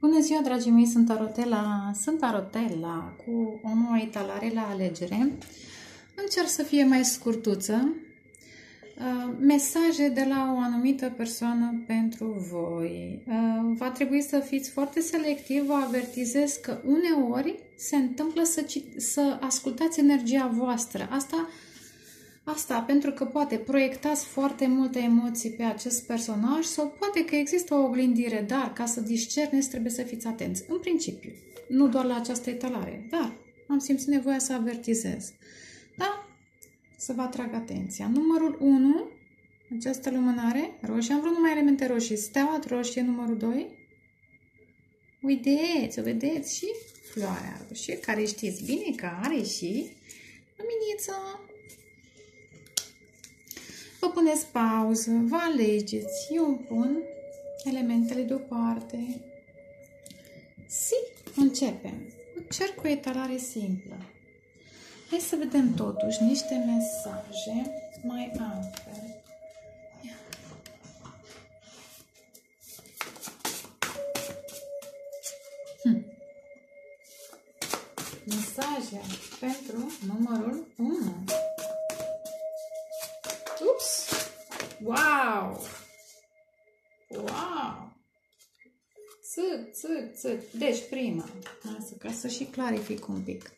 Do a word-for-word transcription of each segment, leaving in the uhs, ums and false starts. Bună ziua, dragii mei, sunt Tarotela, sunt Tarotela cu o nouă etalare la alegere. Încerc să fie mai scurtuță. Mesaje de la o anumită persoană pentru voi. Va trebui să fiți foarte selectivi, vă avertizez că uneori se întâmplă să, să ascultați energia voastră. Asta, asta pentru că poate proiectați foarte multe emoții pe acest personaj sau poate că există o oglindire, dar ca să discerneți trebuie să fiți atenți. În principiu, nu doar la această etalare, dar am simțit nevoia să avertizez. Da? Să vă atrag atenția. Numărul unu, această lumânare roșie. Am vrut numai elemente roșii. Steaua roșie, numărul doi. Uiteți, o vedeți? Și floarea roșie, care știți bine că are și luminița. Vă puneți pauză, vă alegeți. Eu pun elementele deoparte. Și începem. Încerc cu etalare simplă. Hai să vedem totuși niște mesaje mai ample. Hm. Mesaje pentru numărul unu. Ups! Wow! Wow! Țâc, țâc, țâc. Deci prima. Asta, ca să și clarific un pic.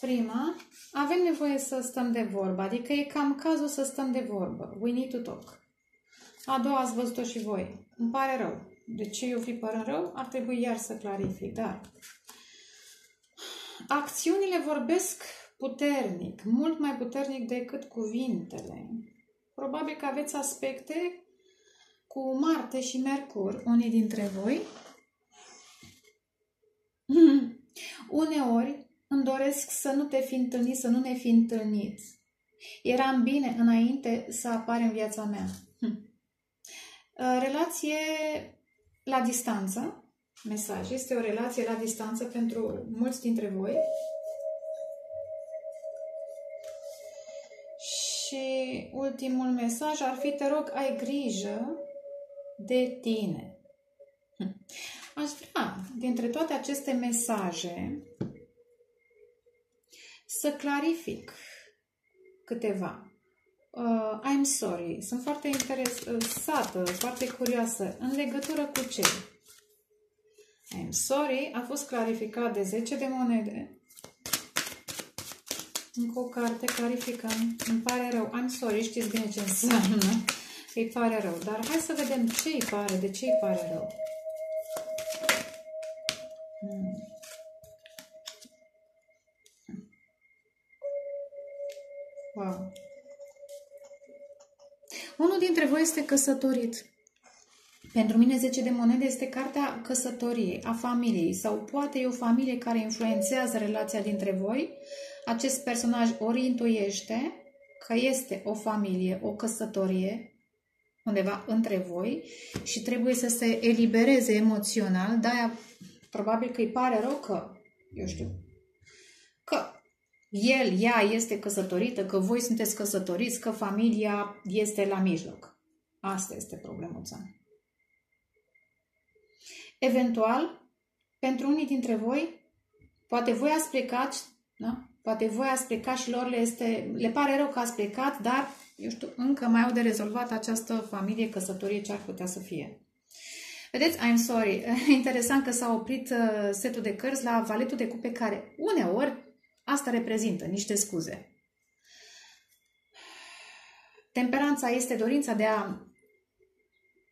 Prima, avem nevoie să stăm de vorbă, adică e cam cazul să stăm de vorbă. We need to talk. A doua, ați văzut-o și voi. Îmi pare rău. De ce eu fi pără rău? Ar trebui iar să clarific, dar acțiunile vorbesc puternic, mult mai puternic decât cuvintele. Probabil că aveți aspecte cu Marte și Mercur, unii dintre voi. Uneori îmi doresc să nu te fi întâlnit, să nu ne fi întâlnit. Eram bine înainte să apare în viața mea. Hm. Relație la distanță. Mesaj. Este o relație la distanță pentru mulți dintre voi. Și ultimul mesaj ar fi: te rog, ai grijă de tine. Hm. Aș vrea, dintre toate aceste mesaje, să clarific câteva. Uh, I'm sorry. Sunt foarte interesată, foarte curioasă. În legătură cu ce? I'm sorry a fost clarificat de zece de monede. Încă o carte clarificăm. Îmi pare rău. I'm sorry. Știți bine ce înseamnă. Îi pare rău. Dar hai să vedem ce îi pare, de ce îi pare rău. Hmm. Wow. Unul dintre voi este căsătorit. Pentru mine zece de monede este cartea căsătoriei, a familiei, sau poate e o familie care influențează relația dintre voi. Acest personaj ori intuiește că este o familie, o căsătorie undeva între voi și trebuie să se elibereze emoțional, de-aia probabil că îi pare rău că, eu știu, că el, ea este căsătorită, că voi sunteți căsătoriți, că familia este la mijloc. Asta este problemuța. Eventual, pentru unii dintre voi, poate voi ați plecat, da? Poate voi ați plecat și lor le, este, le pare rău că ați plecat, dar, eu știu, încă mai au de rezolvat această familie, căsătorie, ce ar putea să fie. Vedeți, I'm sorry, interesant că s-a oprit setul de cărți la valetul de cupe care uneori asta reprezintă niște scuze. Temperanța este dorința de a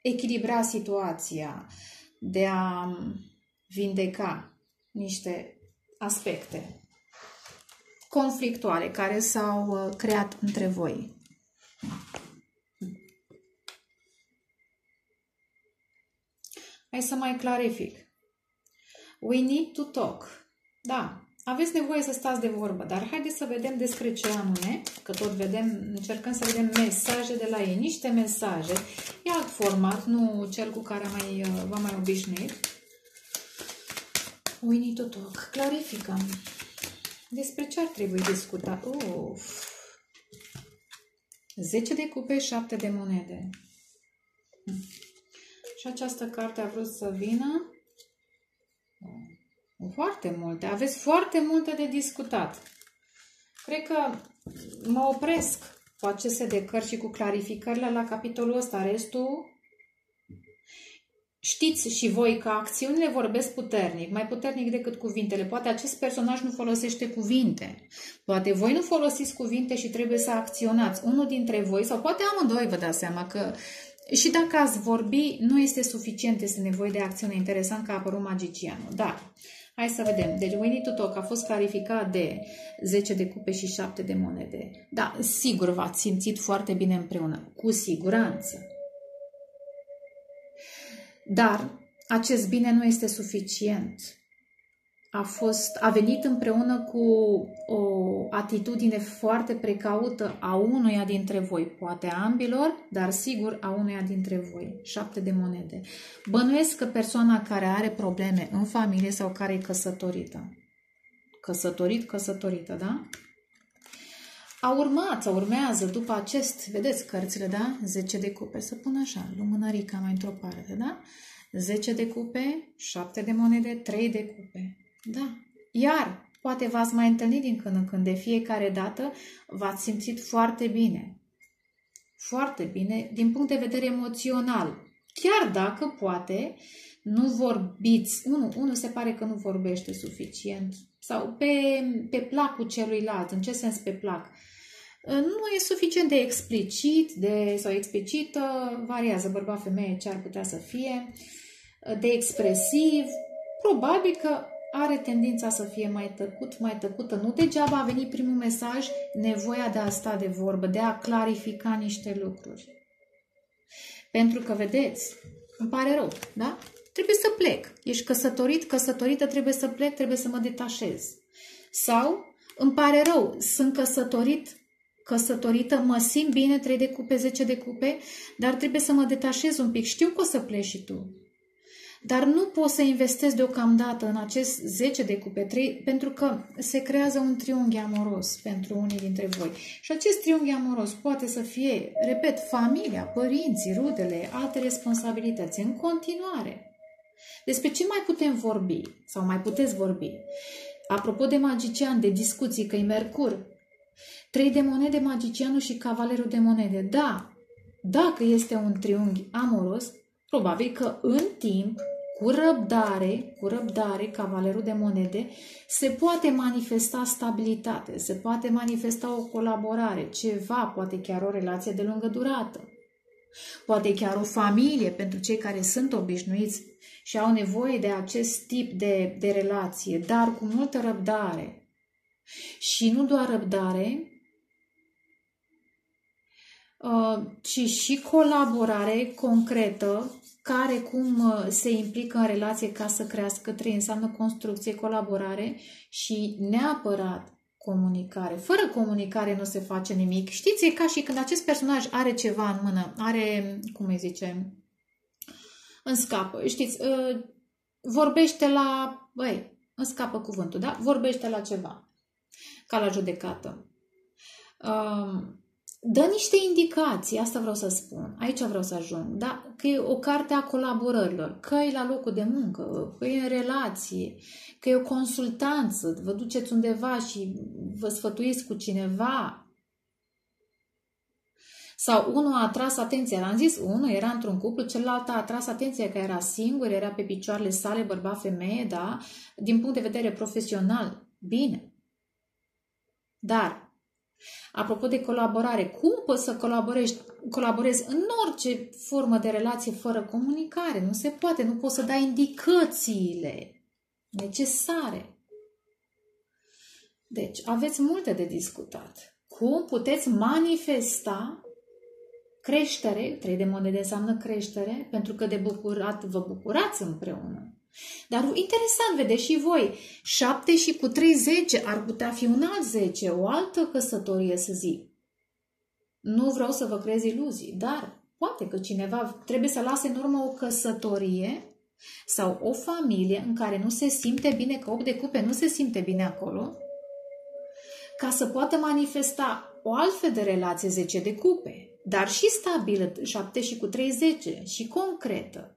echilibra situația, de a vindeca niște aspecte conflictuale care s-au creat între voi. Hai să mai clarific. We need to talk. Da. Aveți nevoie să stați de vorbă, dar haideți să vedem despre ce anume, că tot vedem, încercăm să vedem mesaje de la ei, niște mesaje. E alt format, nu cel cu care mai, v-am mai obișnuit. We need to talk. Clarificăm. Despre ce ar trebui discutat? Uf. zece de cupe, șapte de monede. Și această carte a vrut să vină Foarte multe. Aveți foarte multe de discutat. Cred că mă opresc cu aceste de cărți și cu clarificările la capitolul ăsta. Restul știți și voi că acțiunile vorbesc puternic, mai puternic decât cuvintele. Poate acest personaj nu folosește cuvinte. Poate voi nu folosiți cuvinte și trebuie să acționați. Unul dintre voi, sau poate amândoi, vă dați seama că și dacă ați vorbi, nu este suficient, este nevoie de acțiune. Interesant că a apărut magicianul. Dar hai să vedem. Deci, We Need to Talk a fost clarificat de zece de cupe și șapte de monede. Da, sigur v-ați simțit foarte bine împreună. Cu siguranță. Dar acest bine nu este suficient. A fost, a venit împreună cu o atitudine foarte precaută a unuia dintre voi. Poate a ambilor, dar sigur a unuia dintre voi. Șapte de monede. Bănuiesc că persoana care are probleme în familie sau care e căsătorită. Căsătorit, căsătorită, da? A urmat, sau urmează după acest, vedeți cărțile, da? zece de cupe, să pun așa, lumânărica mai într-o parte, da? zece de cupe, șapte de monede, trei de cupe. Da. Iar, poate v-ați mai întâlnit din când în când, de fiecare dată v-ați simțit foarte bine. Foarte bine, din punct de vedere emoțional. Chiar dacă, poate, nu vorbiți, unul unu se pare că nu vorbește suficient. Sau pe, pe placul celuilalt. În ce sens pe plac? Nu e suficient de explicit de, sau explicită, variază bărbat-femeie ce ar putea să fie, de expresiv. Probabil că are tendința să fie mai tăcut, mai tăcută. Nu degeaba a venit primul mesaj, nevoia de a sta de vorbă, de a clarifica niște lucruri. Pentru că, vedeți, îmi pare rău, da? Trebuie să plec. Ești căsătorit, căsătorită, trebuie să plec, trebuie să mă detașez. Sau, îmi pare rău, sunt căsătorit, căsătorită, mă simt bine, trei de cupe, zece de cupe, dar trebuie să mă detașez un pic. Știu că o să pleci și tu. Dar nu pot să investesc deocamdată în acest zece de cupe, trei, pentru că se creează un triunghi amoros pentru unii dintre voi. Și acest triunghi amoros poate să fie, repet, familia, părinții, rudele, alte responsabilități în continuare. Despre ce mai putem vorbi sau mai puteți vorbi? Apropo de magician, de discuții, că-i Mercur, trei de monede, magicianul și cavalerul de monede. Da, dacă este un triunghi amoros, probabil că în timp, cu răbdare, cu răbdare, cavalerul de monede, se poate manifesta stabilitate, se poate manifesta o colaborare, ceva, poate chiar o relație de lungă durată, poate chiar o familie pentru cei care sunt obișnuiți și au nevoie de acest tip de, de relație, dar cu multă răbdare. Și nu doar răbdare, ci și colaborare concretă, care cum se implică în relație ca să crească. Trei înseamnă construcție, colaborare și neapărat comunicare. Fără comunicare nu se face nimic. Știți, e ca și când acest personaj are ceva în mână, are, cum îi zice, îmi scapă, știți, vorbește la, băi, îmi scapă cuvântul, da? Vorbește la ceva, ca la judecată. Dă niște indicații, asta vreau să spun, aici vreau să ajung, da? Că e o carte a colaborărilor, că e la locul de muncă, că e în relație, că e o consultanță, vă duceți undeva și vă sfătuiți cu cineva. Sau unul a atras atenția, l-am zis, unul era într-un cuplu, celălalt a atras atenția că era singur, era pe picioarele sale, bărbat-femeie, da? Din punct de vedere profesional, bine. Dar apropo de colaborare, cum poți să colaborezi, colaborezi în orice formă de relație fără comunicare? Nu se poate, nu poți să dai indicațiile necesare. Deci, aveți multe de discutat. Cum puteți manifesta creștere? Trei de monede înseamnă creștere, pentru că de bucurat vă bucurați împreună. Dar interesant, vedeți și voi, șapte și cu trei, zece, ar putea fi un alt zece, o altă căsătorie, să zic. Nu vreau să vă creez iluzii, dar poate că cineva trebuie să lase în urmă o căsătorie sau o familie în care nu se simte bine, că opt de cupe nu se simte bine acolo, ca să poată manifesta o altfel de relație, zece de cupe, dar și stabilă, șapte și cu trei, zece, și concretă.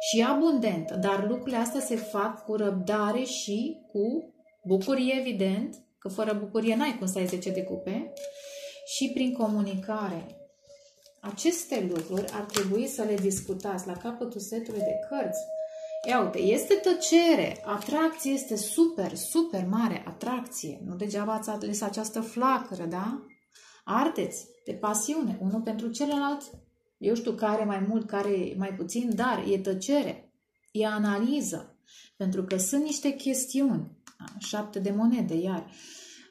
și abundent, dar lucrurile astea se fac cu răbdare și cu bucurie, evident, că fără bucurie n-ai cum să ai zece de cupe, și prin comunicare. Aceste lucruri ar trebui să le discutați la capătul setului de cărți. Ia uite, este tăcere, atracție este super, super mare atracție. Nu degeaba ați ales această flacără, da? Ardeți de pasiune, unul pentru celălalt. Eu știu care mai mult, care mai puțin, dar e tăcere, e analiză. Pentru că sunt niște chestiuni, șapte de monede, iar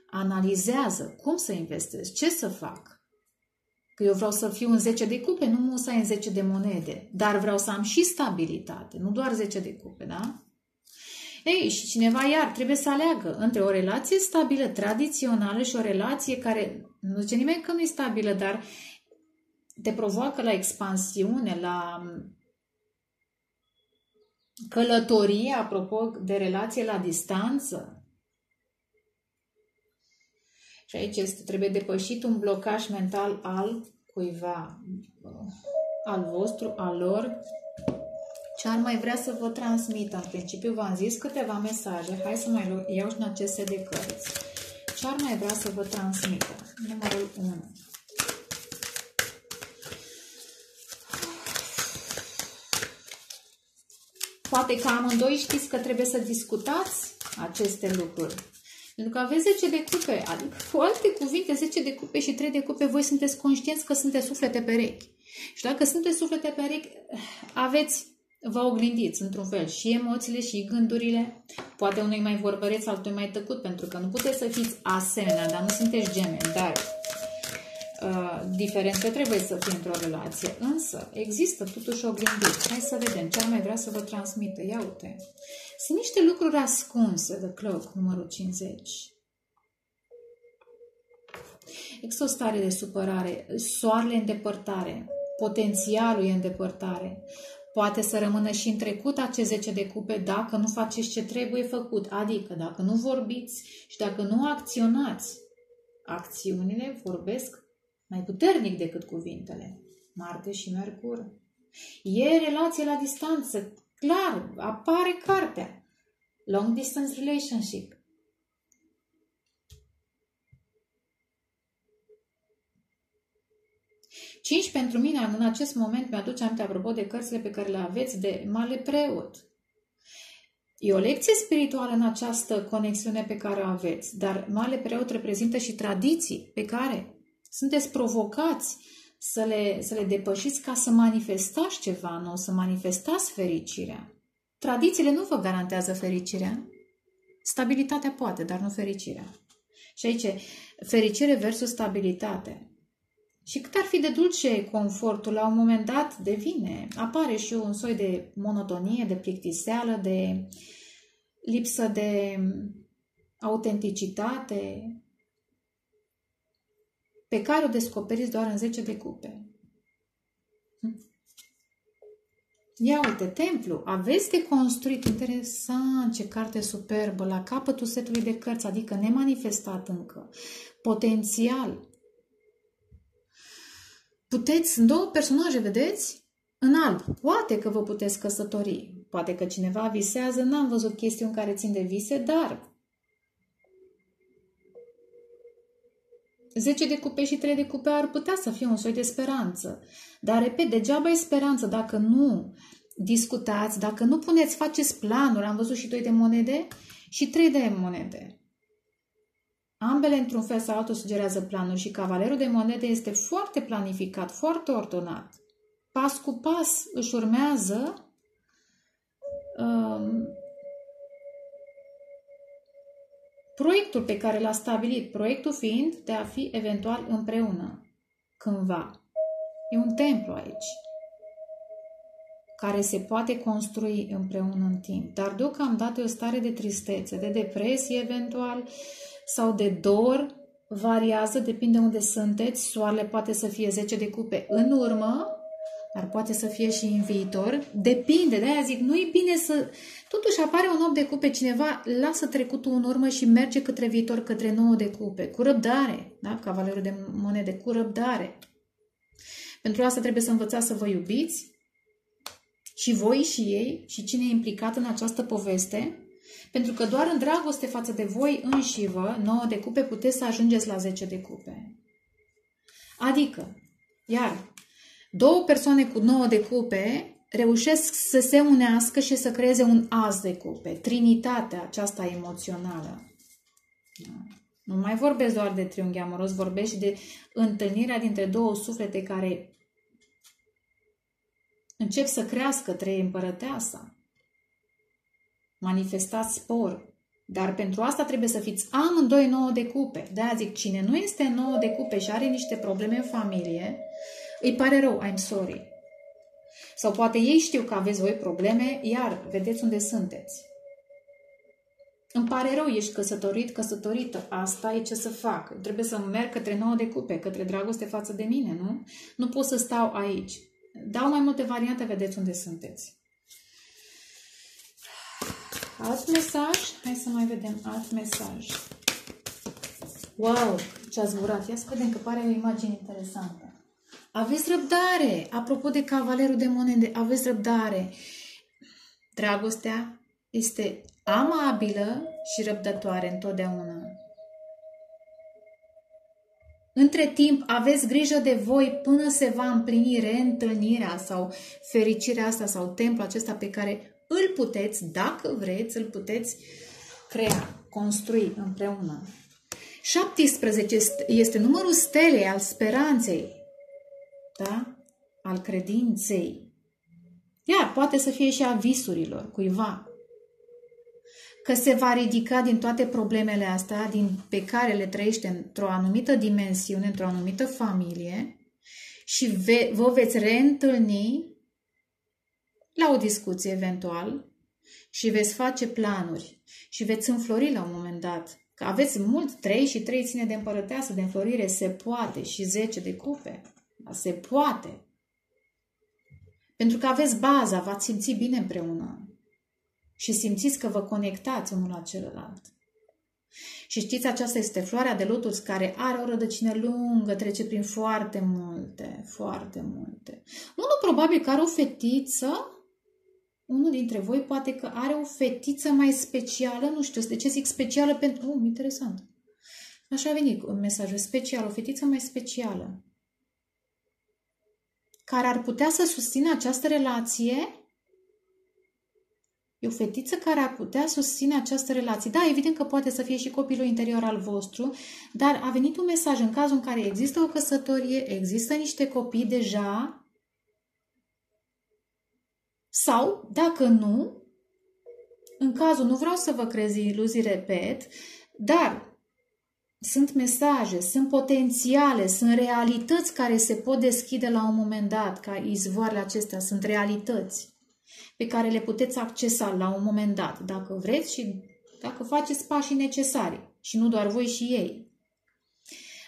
analizează cum să investesc, ce să fac. Că eu vreau să fiu în zece de cupe, nu musai în zece de monede. Dar vreau să am și stabilitate, nu doar zece de cupe, da? Ei, și cineva iar trebuie să aleagă între o relație stabilă, tradițională și o relație care, nu zice nimeni că nu e stabilă, dar te provoacă la expansiune, la călătorie, apropo de relație la distanță. Și aici este, trebuie depășit un blocaj mental al cuiva, al vostru, al lor. Ce ar mai vrea să vă transmită? În principiu v-am zis câteva mesaje. Hai să mai iau și în aceste de cărți. Ce ar mai vrea să vă transmită? Numărul unu. Poate că amândoi știți că trebuie să discutați aceste lucruri. Pentru că aveți zece de cupe, adică cu alte cuvinte, zece de cupe și trei de cupe, voi sunteți conștienți că sunteți suflete perechi. Și dacă sunteți suflete perechi, aveți, vă oglindiți într-un fel și emoțiile și gândurile. Poate unui mai vorbăreți, altul mai tăcut, pentru că nu puteți să fiți asemenea, dar nu sunteți gemeni, dar uh, diferențe trebuie să fie într-o relație. Însă există totuși oglindiți. Hai să vedem ce ar mai vrea să vă transmită. Ia uite! Sunt niște lucruri ascunse, The Clock, numărul cincizeci. Există o stare de supărare, soarele e îndepărtare, potențialul e îndepărtare. Poate să rămână și în trecut aceste zece de cupe dacă nu faceți ce trebuie făcut, adică dacă nu vorbiți și dacă nu acționați. Acțiunile vorbesc mai puternic decât cuvintele. Marte și Mercur. E relație la distanță. Clar, apare cartea. Long distance relationship. cinci pentru mine, în acest moment, mi-aduce aminte, apropo de cărțile pe care le aveți, de Male Preot. E o lecție spirituală în această conexiune pe care o aveți, dar Male Preot reprezintă și tradiții pe care sunteți provocați Să le, să le depășiți ca să manifestați ceva nou, să manifestați fericirea. Tradițiile nu vă garantează fericirea. Stabilitatea poate, dar nu fericirea. Și aici, fericire versus stabilitate. Și cât ar fi de dulce confortul, la un moment dat devine, apare și un soi de monotonie, de plictiseală, de lipsă de autenticitate, pe care o descoperiți doar în zece de cupe. Ia uite, templu. Aveți de construit. Interesant, ce carte superbă. La capătul setului de cărți, adică nemanifestat încă. Potențial. Puteți, sunt două personaje, vedeți? În alb. Poate că vă puteți căsători. Poate că cineva visează. N-am văzut chestiuni care țin de vise, dar zece de cupe și trei de cupe ar putea să fie un soi de speranță. Dar, repet, degeaba e speranță dacă nu discutați, dacă nu puneți, faceți planuri. Am văzut și doi de monede și trei de monede. Ambele, într-un fel sau altul, sugerează planuri și cavalerul de monede este foarte planificat, foarte ordonat. Pas cu pas își urmează Um, proiectul pe care l-a stabilit, proiectul fiind de a fi eventual împreună, cândva. E un templu aici, care se poate construi împreună în timp, dar deocamdată e o stare de tristețe, de depresie eventual sau de dor, variază, depinde unde sunteți, soarele poate să fie zece de cupe în urmă, dar poate să fie și în viitor. Depinde, de-aia zic, nu e bine să... Totuși apare un opt de cupe, cineva lasă trecutul în urmă și merge către viitor, către nouă de cupe. Cu răbdare, da? Cavalerul de monede, cu răbdare. Pentru asta trebuie să învățați să vă iubiți, și voi și ei și cine e implicat în această poveste, pentru că doar în dragoste față de voi înși vă, nouă de cupe, puteți să ajungeți la zece de cupe. Adică, iar, două persoane cu nouă de cupe reușesc să se unească și să creeze un as de cupe, trinitatea aceasta emoțională. Nu mai vorbesc doar de triunghi amoros, vorbesc și de întâlnirea dintre două suflete care încep să crească, trei împărăteasa. Manifestați spor. Dar pentru asta trebuie să fiți amândoi nouă de cupe. De-aia zic, cine nu este nouă de cupe și are niște probleme în familie, îi pare rău, I'm sorry. Sau poate ei știu că aveți voi probleme, iar vedeți unde sunteți. Îmi pare rău, ești căsătorit, căsătorită. Asta e ce să fac. Trebuie să merg către nouă de cupe, către dragoste față de mine, nu? Nu pot să stau aici. Dau mai multe variante, vedeți unde sunteți. Alt mesaj. Hai să mai vedem alt mesaj. Wow, ce-a zburat. Ia să vedem că pare o imagine interesantă. Aveți răbdare. Apropo de cavalerul de monede, aveți răbdare. Dragostea este amabilă și răbdătoare întotdeauna. Între timp, aveți grijă de voi până se va împlini reîntâlnirea sau fericirea asta sau templul acesta pe care îl puteți, dacă vreți, îl puteți crea, construi împreună. șaptesprezece este numărul stelei al speranței, da? Al credinței. Iar poate să fie și a visurilor cuiva. Că se va ridica din toate problemele astea din, pe care le trăiește într-o anumită dimensiune, într-o anumită familie și ve, vă veți reîntâlni la o discuție eventual și veți face planuri și veți înflori la un moment dat. Că aveți mult, trei și trei ține de împărăteasă, de înflorire, se poate și zece de cupe. Se poate. Pentru că aveți baza, v-ați simți bine împreună. Și simțiți că vă conectați unul la celălalt. Și știți, aceasta este floarea de lotus care are o rădăcină lungă, trece prin foarte multe, foarte multe. Unul probabil că are o fetiță, unul dintre voi poate că are o fetiță mai specială, nu știu de ce zic specială pentru... Um, interesant. Așa a venit un mesaj special, o fetiță mai specială. Care ar putea să susțină această relație. E o fetiță care ar putea susține această relație. Da, evident că poate să fie și copilul interior al vostru, dar a venit un mesaj în cazul în care există o căsătorie, există niște copii deja, sau, dacă nu, în cazul, nu vreau să vă creez iluzii, repet, dar sunt mesaje, sunt potențiale, sunt realități care se pot deschide la un moment dat, ca izvoarele acestea, sunt realități pe care le puteți accesa la un moment dat, dacă vreți și dacă faceți pașii necesari. Și nu doar voi și ei.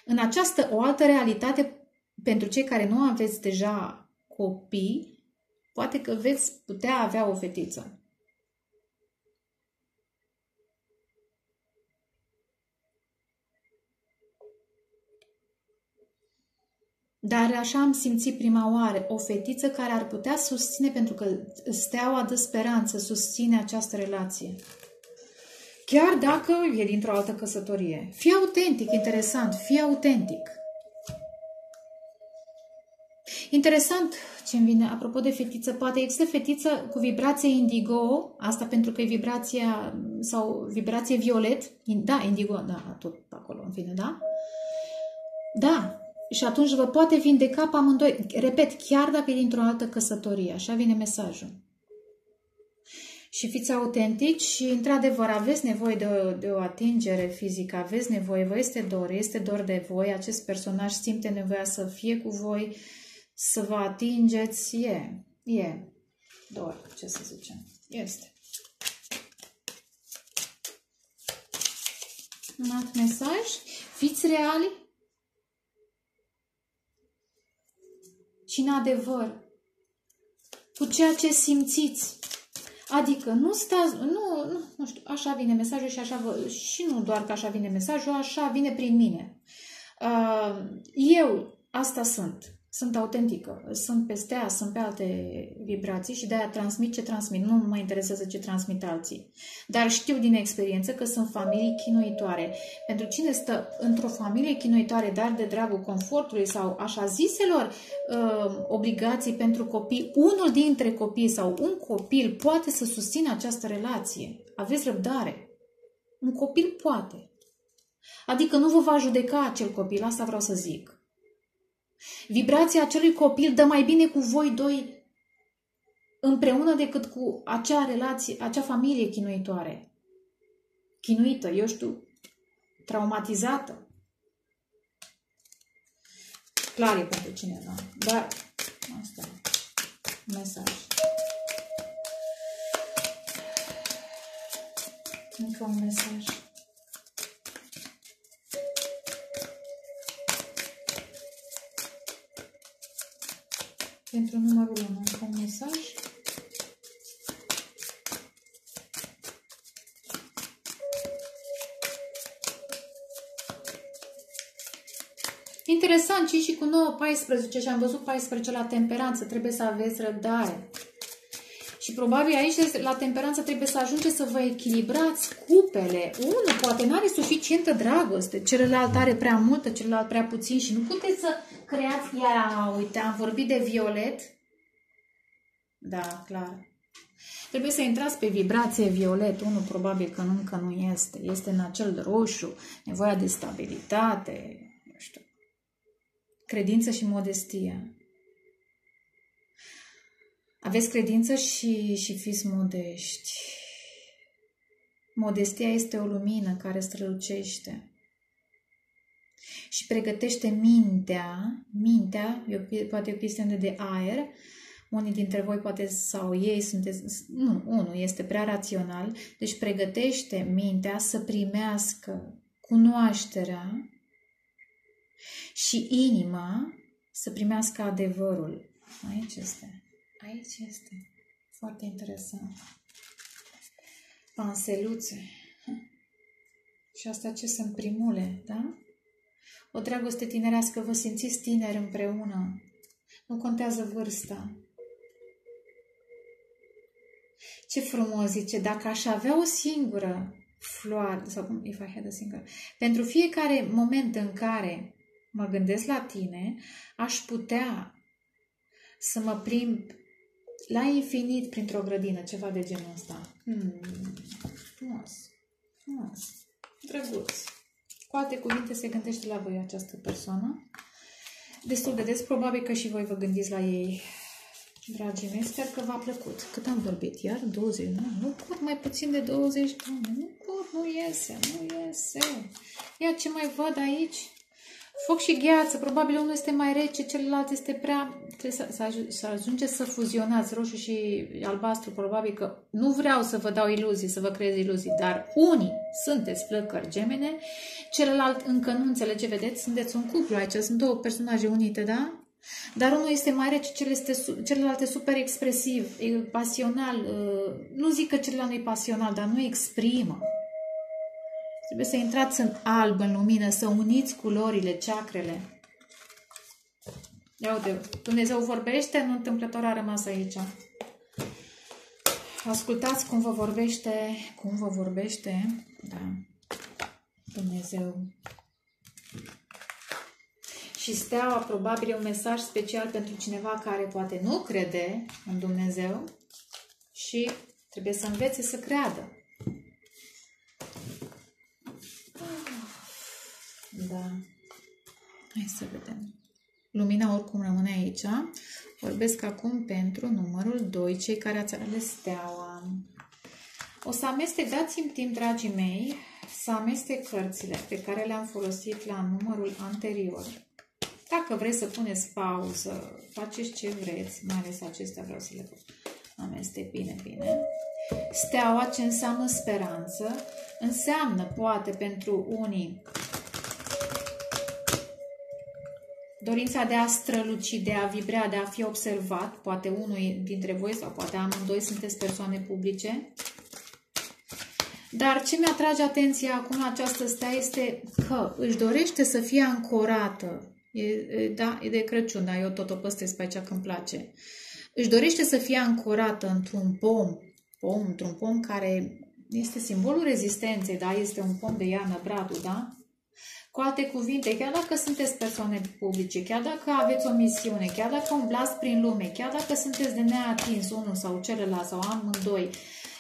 În această o altă realitate, pentru cei care nu aveți deja copii, poate că veți putea avea o fetiță. Dar așa am simțit prima oară, o fetiță care ar putea susține, pentru că steaua de speranță susține această relație. Chiar dacă e dintr-o altă căsătorie. Fii autentic, interesant, fii autentic. Interesant ce-mi vine, apropo de fetiță, poate există fetiță cu vibrație indigo, asta pentru că e vibrația, sau vibrație violet, da, indigo, da, tot acolo, în fine, da? Da. Și atunci vă poate vindeca pe amândoi. Repet, chiar dacă e dintr-o altă căsătorie. Așa vine mesajul. Și fiți autentici și, într-adevăr, aveți nevoie de o, de o atingere fizică, aveți nevoie, vă este dor, este dor de voi, acest personaj simte nevoia să fie cu voi, să vă atingeți. E, e dor, ce să zicem. Este. Un alt mesaj. Fiți reali. Și în adevăr, cu ceea ce simțiți. Adică nu stați, nu, nu, nu știu, așa vine mesajul și așa vă, și nu doar că așa vine mesajul, așa vine prin mine. Eu asta sunt. sunt autentică, sunt pe stea, sunt pe alte vibrații și de-aia transmit ce transmit. Nu mă interesează ce transmit alții. Dar știu din experiență că sunt familii chinuitoare. Pentru cine stă într-o familie chinuitoare, dar de dragul confortului sau așa ziselor uh, obligații pentru copii, unul dintre copii sau un copil poate să susțină această relație. Aveți răbdare. Un copil poate. Adică nu vă va judeca acel copil, asta vreau să zic. Vibrația acelui copil dă mai bine cu voi doi împreună decât cu acea relație, acea familie chinuitoare. Chinuită, eu știu, traumatizată. Clar e pentru cineva, dar asta e mesaj. Încă un mesaj. Pentru numărul unu, un mesaj. Interesant, ci și cu nouă paisprezece și am văzut paisprezece la temperanță. Trebuie să aveți răbdare. Și probabil aici la temperanță trebuie să ajungeți să vă echilibrați cupele. Unul poate nu are suficientă dragoste, celălalt are prea multă, celălalt prea puțin și nu puteți să creați. Ia, uite, am vorbit de violet. Da, clar. Trebuie să intrați pe vibrație violet. Unul probabil că încă nu este. Este în acel roșu, nevoia de stabilitate, nu știu, credință și modestie. Aveți credință și, și fiți modești. Modestia este o lumină care strălucește și pregătește mintea. Mintea, eu, poate e o chestiune de aer. Unii dintre voi poate, sau ei, sunteți... Nu, unul este prea rațional. Deci pregătește mintea să primească cunoașterea și inima să primească adevărul. Aici este. Aici este. Foarte interesant. Panseluțe. Și asta ce sunt, primule, da? O dragoste tinerească, vă simțiți tineri împreună. Nu contează vârsta. Ce frumos, zice, dacă aș avea o singură floare, sau if I had a single, pentru fiecare moment în care mă gândesc la tine, aș putea să mă plimb la infinit printr-o grădină, ceva de genul ăsta. Hmm. Frumos. Frumos. Drăguț. Cu alte cuvinte, se gândește la voi această persoană. Destul de des, probabil că și voi vă gândiți la ei. Dragii mei, sper că v-a plăcut. Cât am vorbit? Iar douăzeci? Nu, nu curg mai puțin de douăzeci. Nu, nu curg, nu iese, nu iese. Ia ce mai văd aici. Foc și gheață. Probabil unul este mai rece, celălalt este prea... Trebuie să, să ajungeți să fuzionați roșu și albastru. Probabil că nu vreau să vă dau iluzii, să vă creez iluzii, dar unii sunteți flăcări gemene, celălalt încă nu înțelege, vedeți, sunteți un cuplu aici, sunt două personaje unite, da? Dar unul este mai rece, celălalt este super expresiv, e pasional. Nu zic că celălalt nu e pasional, dar nu exprimă. Trebuie să intrați în alb, în lumină, să uniți culorile, ceacrele. Ia uite, Dumnezeu vorbește, nu întâmplător a rămas aici. Ascultați cum vă vorbește, cum vă vorbește, da, Dumnezeu. Și steaua probabil e un mesaj special pentru cineva care poate nu crede în Dumnezeu și trebuie să învețe să creadă. Da, hai să vedem. Lumina oricum rămâne aici. Vorbesc acum pentru numărul doi, cei care ați ales steaua. O să amestec, dați-mi timp, dragii mei, să amestec cărțile pe care le-am folosit la numărul anterior. Dacă vreți să puneți pauză, faceți ce vreți, mai ales acestea vreau să le amestec bine, bine. Steaua, ce înseamnă speranță, înseamnă poate pentru unii dorința de a străluci, de a vibra, de a fi observat, poate unul dintre voi sau poate amândoi sunteți persoane publice. Dar ce mi-atrage atenția acum această stea este că își dorește să fie ancorată. E, da, e de Crăciun, dar eu tot o păstrez pe aceea când îmi place. Își dorește să fie ancorată într-un pom, pom într-un pom care este simbolul rezistenței, da? Este un pom de iarnă, bradul, da? Cu alte cuvinte, chiar dacă sunteți persoane publice, chiar dacă aveți o misiune, chiar dacă umblați prin lume, chiar dacă sunteți de neatins unul sau celălalt sau amândoi,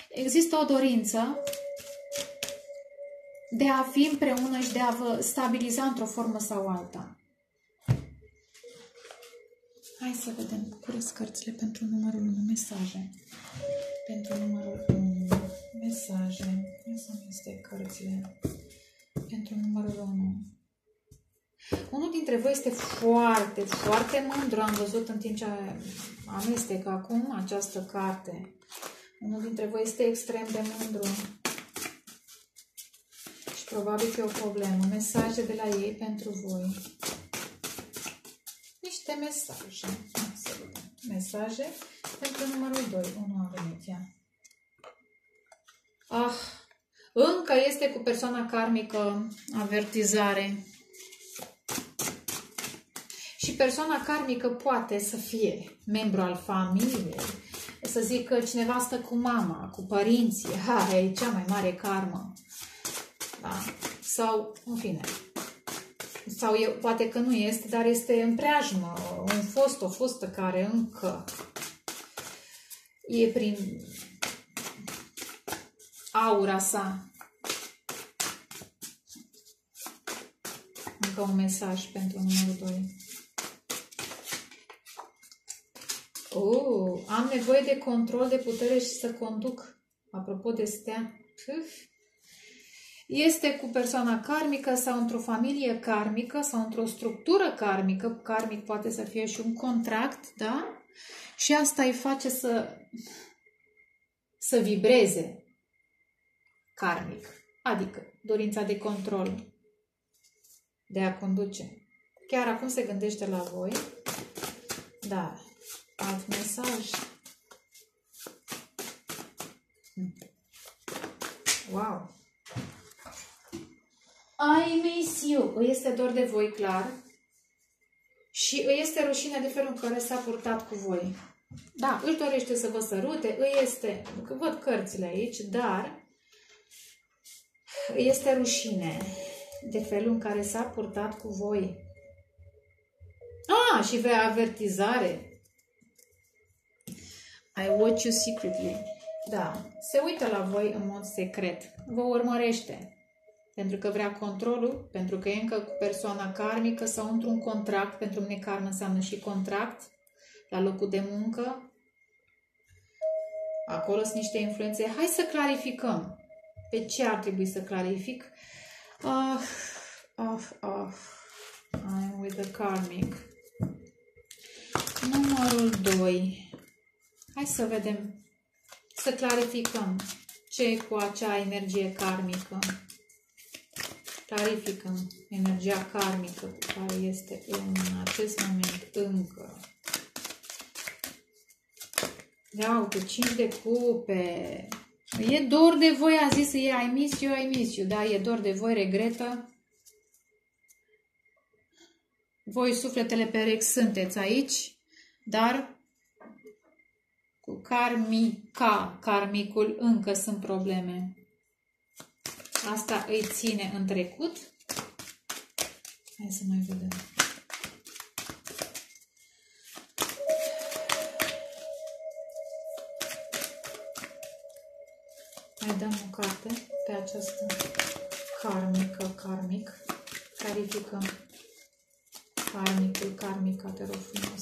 există o dorință de a fi împreună și de a vă stabiliza într-o formă sau alta. Hai să vedem. Curăț cărțile pentru numărul unu. Mesaje. Pentru numărul unu. Mesaje. Asta este cărțile. Pentru numărul unu. Unul dintre voi este foarte, foarte mândru. Am văzut în timp ce amestecă acum această carte. Unul dintre voi este extrem de mândru. Și probabil că e o problemă. Mesaje de la ei pentru voi. Niște mesaje. Mesaje pentru numărul doi. Unul Arenetia. Ah! Încă este cu persoana karmică avertizare. Și persoana karmică poate să fie membru al familiei. Să zic că cineva stă cu mama, cu părinții. Ha, e cea mai mare karmă. Da? Sau, în fine. Sau e, poate că nu este, dar este în preajmă. Un fost, o fostă care încă e prin aura sa. Încă un mesaj pentru numărul doi. Oh, am nevoie de control, de putere și să conduc. Apropo de stea. Este cu persoana karmică sau într-o familie karmică sau într-o structură karmică. Karmic poate să fie și un contract, da? Și asta îi face să să vibreze. Karmic, adică dorința de control, de a conduce. Chiar acum se gândește la voi, dar alt mesaj. Wow! I miss you! Îi este dor de voi, clar, și îi este rușine de felul în care s-a purtat cu voi. Da, își dorește să vă sărute, îi este, că văd cărțile aici, dar este rușine de felul în care s-a purtat cu voi. Ah, și vei avertizare. I watch you secretly. Da, se uită la voi în mod secret. Vă urmărește. Pentru că vrea controlul, pentru că e încă cu persoana karmică sau într-un contract. Pentru mine karmă înseamnă și contract la locul de muncă. Acolo sunt niște influențe. Hai să clarificăm. Pe ce ar trebui să clarific? Ah, ah, ah. I'm with the karmic. Numărul doi. Hai să vedem. Să clarificăm ce e cu acea energie karmică. Clarificăm energia karmică cu care este în acest moment încă. Iau cu cinci de cupe. E dor de voi, a zis ei, I miss you, I miss you, da, e dor de voi, regretă. Voi, sufletele perechi, sunteți aici, dar cu karmica, karmicul, încă sunt probleme. Asta îi ține în trecut. Hai să mai vedem. Mai dăm o carte pe această karmică, karmic. Clarificăm karmicul, karmica, te rog frumos.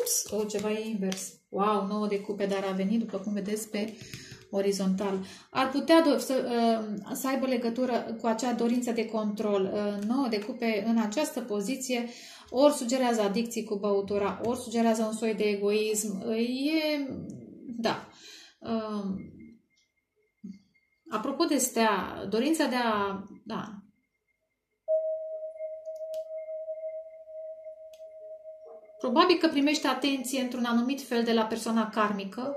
Ups, o, ceva e invers. Wow, nouă de cupe, dar a venit, după cum vedeți, pe orizontal. Ar putea să, să aibă legătură cu acea dorință de control. nouă de cupe în această poziție ori sugerează adicții cu băutura, ori sugerează un soi de egoism. E... da... Apropo de stea, dorința de a... da. Probabil că primește atenție într-un anumit fel de la persoana karmică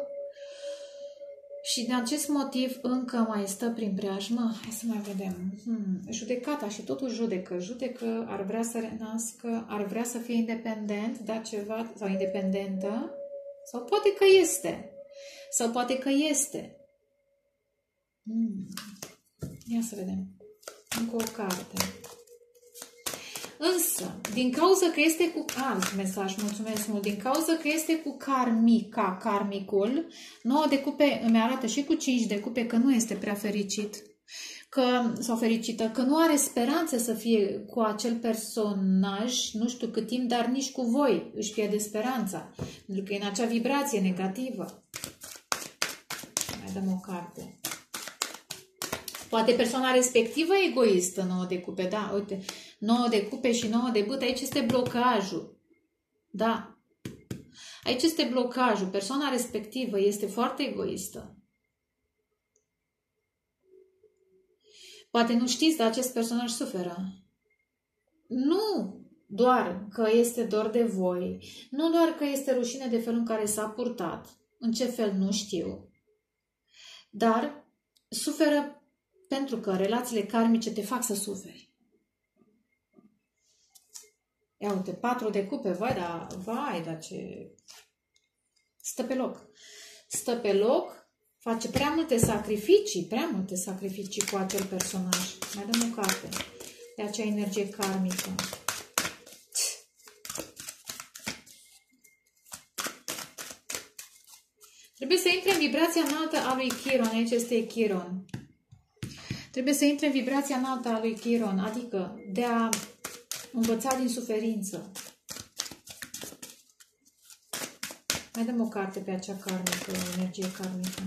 Și din acest motiv încă mai stă prin preajmă. Hai să mai vedem. Hmm. Judecata și totul judecă. Judecă, ar vrea să renască, ar vrea să fie independent, da, ceva, sau independentă. Sau poate că este. Sau poate că este. Hmm. Ia să vedem. Încă o carte. Însă, din cauza că este cu... alt mesaj, mulțumesc mult. Din cauza că este cu karmica, karmicul, nouă de cupe îmi arată și cu cinci de cupe că nu este prea fericit. Că, sau fericită, că nu are speranță să fie cu acel personaj, nu știu cât timp, dar nici cu voi își pierde speranța. Pentru că e în acea vibrație negativă. Mai dăm o carte. Poate persoana respectivă e egoistă, nouă de cupe, da, uite, nouă de cupe și nouă de bât, aici este blocajul, da, aici este blocajul, persoana respectivă este foarte egoistă. Poate nu știți, dar acest personaj suferă. Nu doar că este dor de voi, nu doar că este rușine de felul în care s-a purtat, în ce fel nu știu, dar suferă pentru că relațiile karmice te fac să suferi. Ia uite, patru de cupe, vai, da, vai, da, ce... Stă pe loc. Stă pe loc, face prea multe sacrificii, prea multe sacrificii cu acel personaj. Mai dăm o carte de acea energie karmică. Trebuie să intre în vibrația înaltă a lui Chiron, aici este Chiron. Trebuie să intre în vibrația înaltă a lui Chiron, adică de a învăța din suferință. Mai dăm o carte pe acea karmică, energie karmică.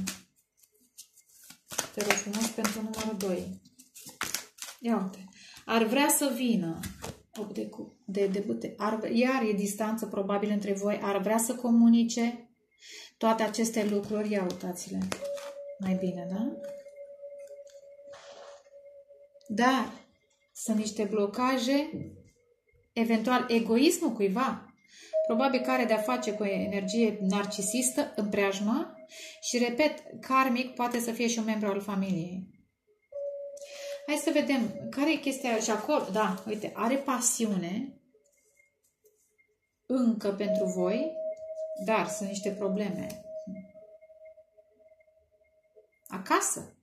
Te rog frumos pentru numărul doi. Ia uite. Ar vrea să vină. De, de, de bute. Ar, iar e distanță probabil între voi. Ar vrea să comunice toate aceste lucruri. Ia uitați-le. Mai bine, da? Dar sunt niște blocaje, eventual egoismul cuiva, probabil care de-a face cu energie narcisistă în preajmă și, repet, karmic poate să fie și un membru al familiei. Hai să vedem care e chestia și acolo. Da, uite, are pasiune încă pentru voi, dar sunt niște probleme. Acasă.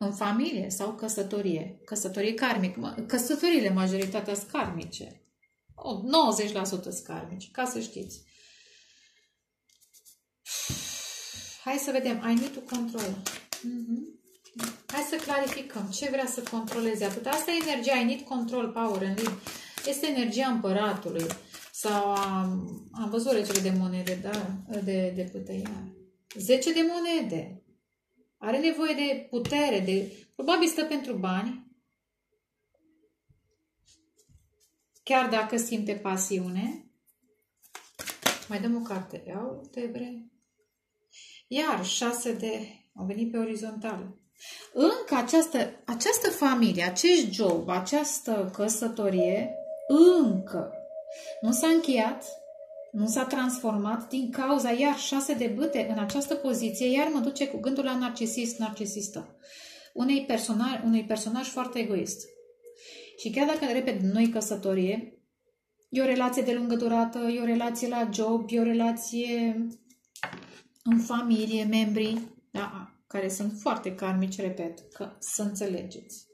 În familie sau căsătorie. Căsătorie karmică. Căsătorile, majoritatea, sunt karmice. nouăzeci la sută sunt karmice, ca să știți. Hai să vedem. I need to control. Mm-hmm. Hai să clarificăm. Ce vrea să controleze atât? Asta e energia. I need control, power and lead. Este energia împăratului. Sau am, am văzut regele de monede, da? De, de puteia. zece de monede. Are nevoie de putere, de... Probabil stă pentru bani. Chiar dacă simte pasiune. Mai dăm o carte. Iau, tebre. Iar șase de... Au venit pe orizontal. Încă această, această familie, acest job, această căsătorie, încă nu s-a încheiat. Nu s-a transformat din cauza, iar șase de bâte în această poziție, iar mă duce cu gândul la narcisist, narcisistă. Unei personaj, unui personaj foarte egoist. Și chiar dacă, repet, nu-i căsătorie, e o relație de lungă durată, e o relație la job, e o relație în familie, membrii, da, care sunt foarte karmici, repet, că să înțelegeți.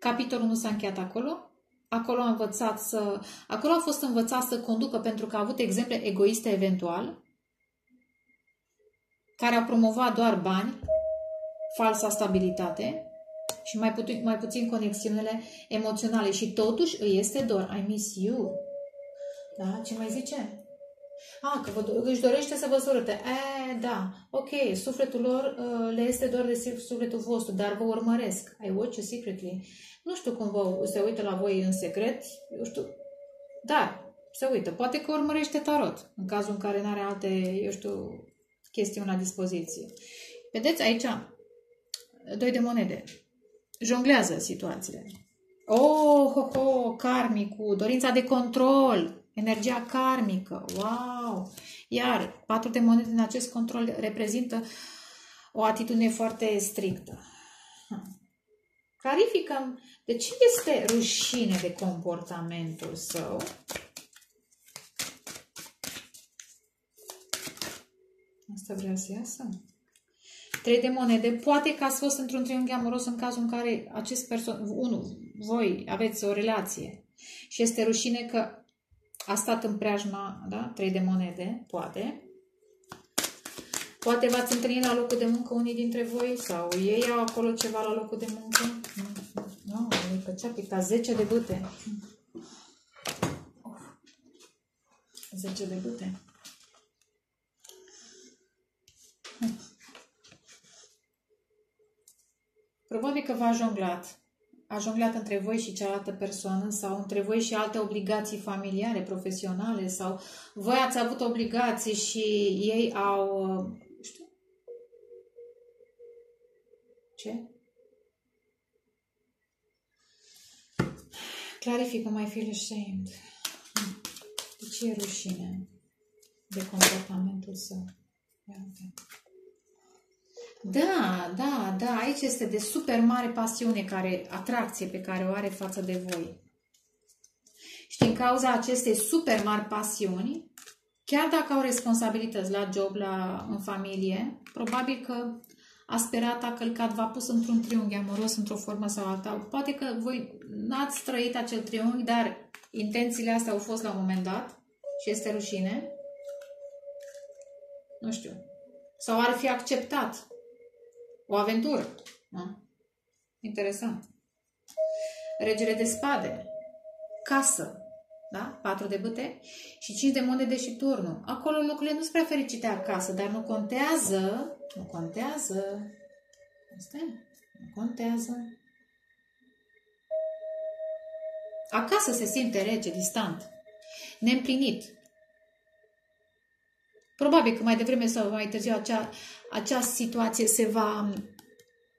Capitolul nu s-a încheiat acolo. Acolo a, învățat să, acolo a fost învățat să conducă pentru că a avut exemple egoiste eventual, care a promovat doar bani, falsa stabilitate și mai puțin, mai puțin conexiunile emoționale. Și totuși îi este dor. I miss you. Da? Ce mai zice? Ah, că vă, își dorește să vă surâte. E, da, ok, sufletul lor uh, le este doar de sufletul vostru, dar vă urmăresc. I watch you secretly. Nu știu cum vă, se uită la voi în secret, eu știu, dar se uită. Poate că urmărește tarot, în cazul în care nu are alte, eu știu, chestiuni la dispoziție. Vedeți aici, doi de monede, jonglează situațiile. Oh, ho, ho, karmicul, dorința de control. Energia karmică, wow! Iar patru de monede din acest control reprezintă o atitudine foarte strictă. Clarificăm de ce este rușine de comportamentul său. Asta vrea să iasă. Trei de monede. Poate că ați fost într-un triunghi amoros în cazul în care acest perso- unu, voi aveți o relație și este rușine că a stat în preajma, da? Trei de monede, poate. Poate v-ați întâlnit la locul de muncă unii dintre voi sau ei au acolo ceva la locul de muncă. Nu, nu-i plăcea, pica zece de bâte. zece de bâte. Probabil că v-a jonglat. A jonglat între voi și cealaltă persoană sau între voi și alte obligații familiare, profesionale sau voi ați avut obligații și ei au... Nu știu... Ce? Clarifică, mai feel ashamed. De ce e rușine de comportamentul său? Da, da, da, aici este de super mare pasiune, care, atracție pe care o are față de voi. Și din cauza acestei super mari pasiuni, chiar dacă au responsabilități la job, la, în familie, probabil că a sperat, a călcat, v-a pus într-un triunghi amoros, într-o formă sau alta. Poate că voi n-ați trăit acel triunghi, dar intențiile astea au fost la un moment dat și este rușine. Nu știu. Sau ar fi acceptat o aventură. Da? Interesant. Regele de spade. Casă. Da? Patru de bâte. Și cinci de monede și turnul. Acolo lucrurile nu sunt prea fericite acasă, dar nu contează. Nu contează. Asta e. Nu contează. Acasă se simte rece, distant. Neîmplinit. Probabil că mai devreme sau mai târziu acea, acea situație se va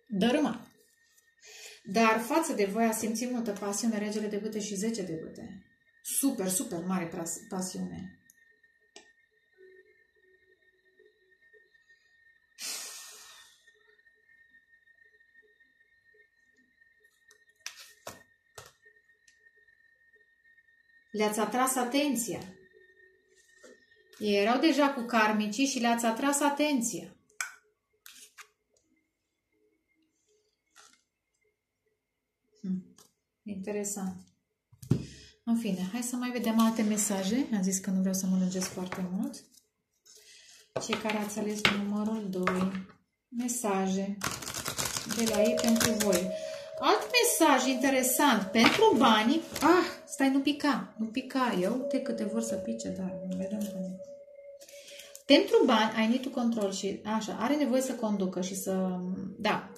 dărâma. Dar față de voi a simțit multă pasiune, regele de bâte și zece de bâte. Super, super mare pasiune. Le-ați atras atenția. Ei erau deja cu karmicii și le-ați atras atenția. Hmm. Interesant. În fine, hai să mai vedem alte mesaje. Am zis că nu vreau să mă lungesc foarte mult. Cei care ați ales numărul doi. Mesaje de la ei pentru voi. Alt mesaj interesant. Pentru bani. Ah, stai, nu pica. Nu pica. Eu uite câte vor să pice, dar nu vedem bani. Pentru bani, ai need to control și așa, are nevoie să conducă și să, da,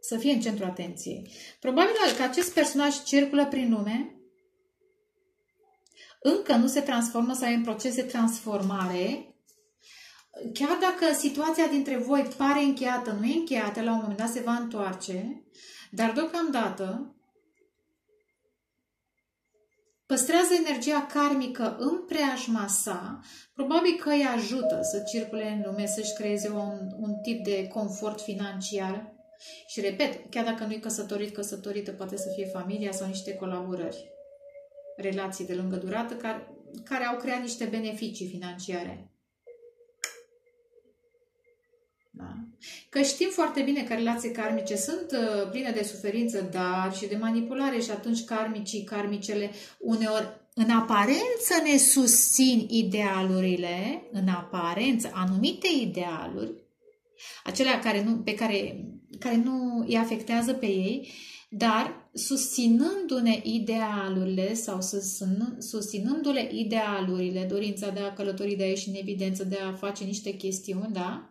să fie în centrul atenției. Probabil că acest personaj circulă prin lume, încă nu se transformă sau e în proces de transformare, chiar dacă situația dintre voi pare încheiată, nu e încheiată, la un moment dat se va întoarce, dar deocamdată păstrează energia karmică în preajma sa, probabil că îi ajută să circule în lume, să-și creeze un, un tip de confort financiar. Și repet, chiar dacă nu-i căsătorit, căsătorită, poate să fie familia sau niște colaborări, relații de lungă durată care, care au creat niște beneficii financiare. Da. Că știm foarte bine că relații karmice sunt uh, pline de suferință, dar și de manipulare și atunci karmicii, karmicele uneori în aparență ne susțin idealurile, în aparență anumite idealuri, acelea care nu, pe care, care nu îi afectează pe ei, dar susținându-ne idealurile sau susținându-le idealurile, dorința de a călători, de a ieși în evidență, de a face niște chestiuni, da?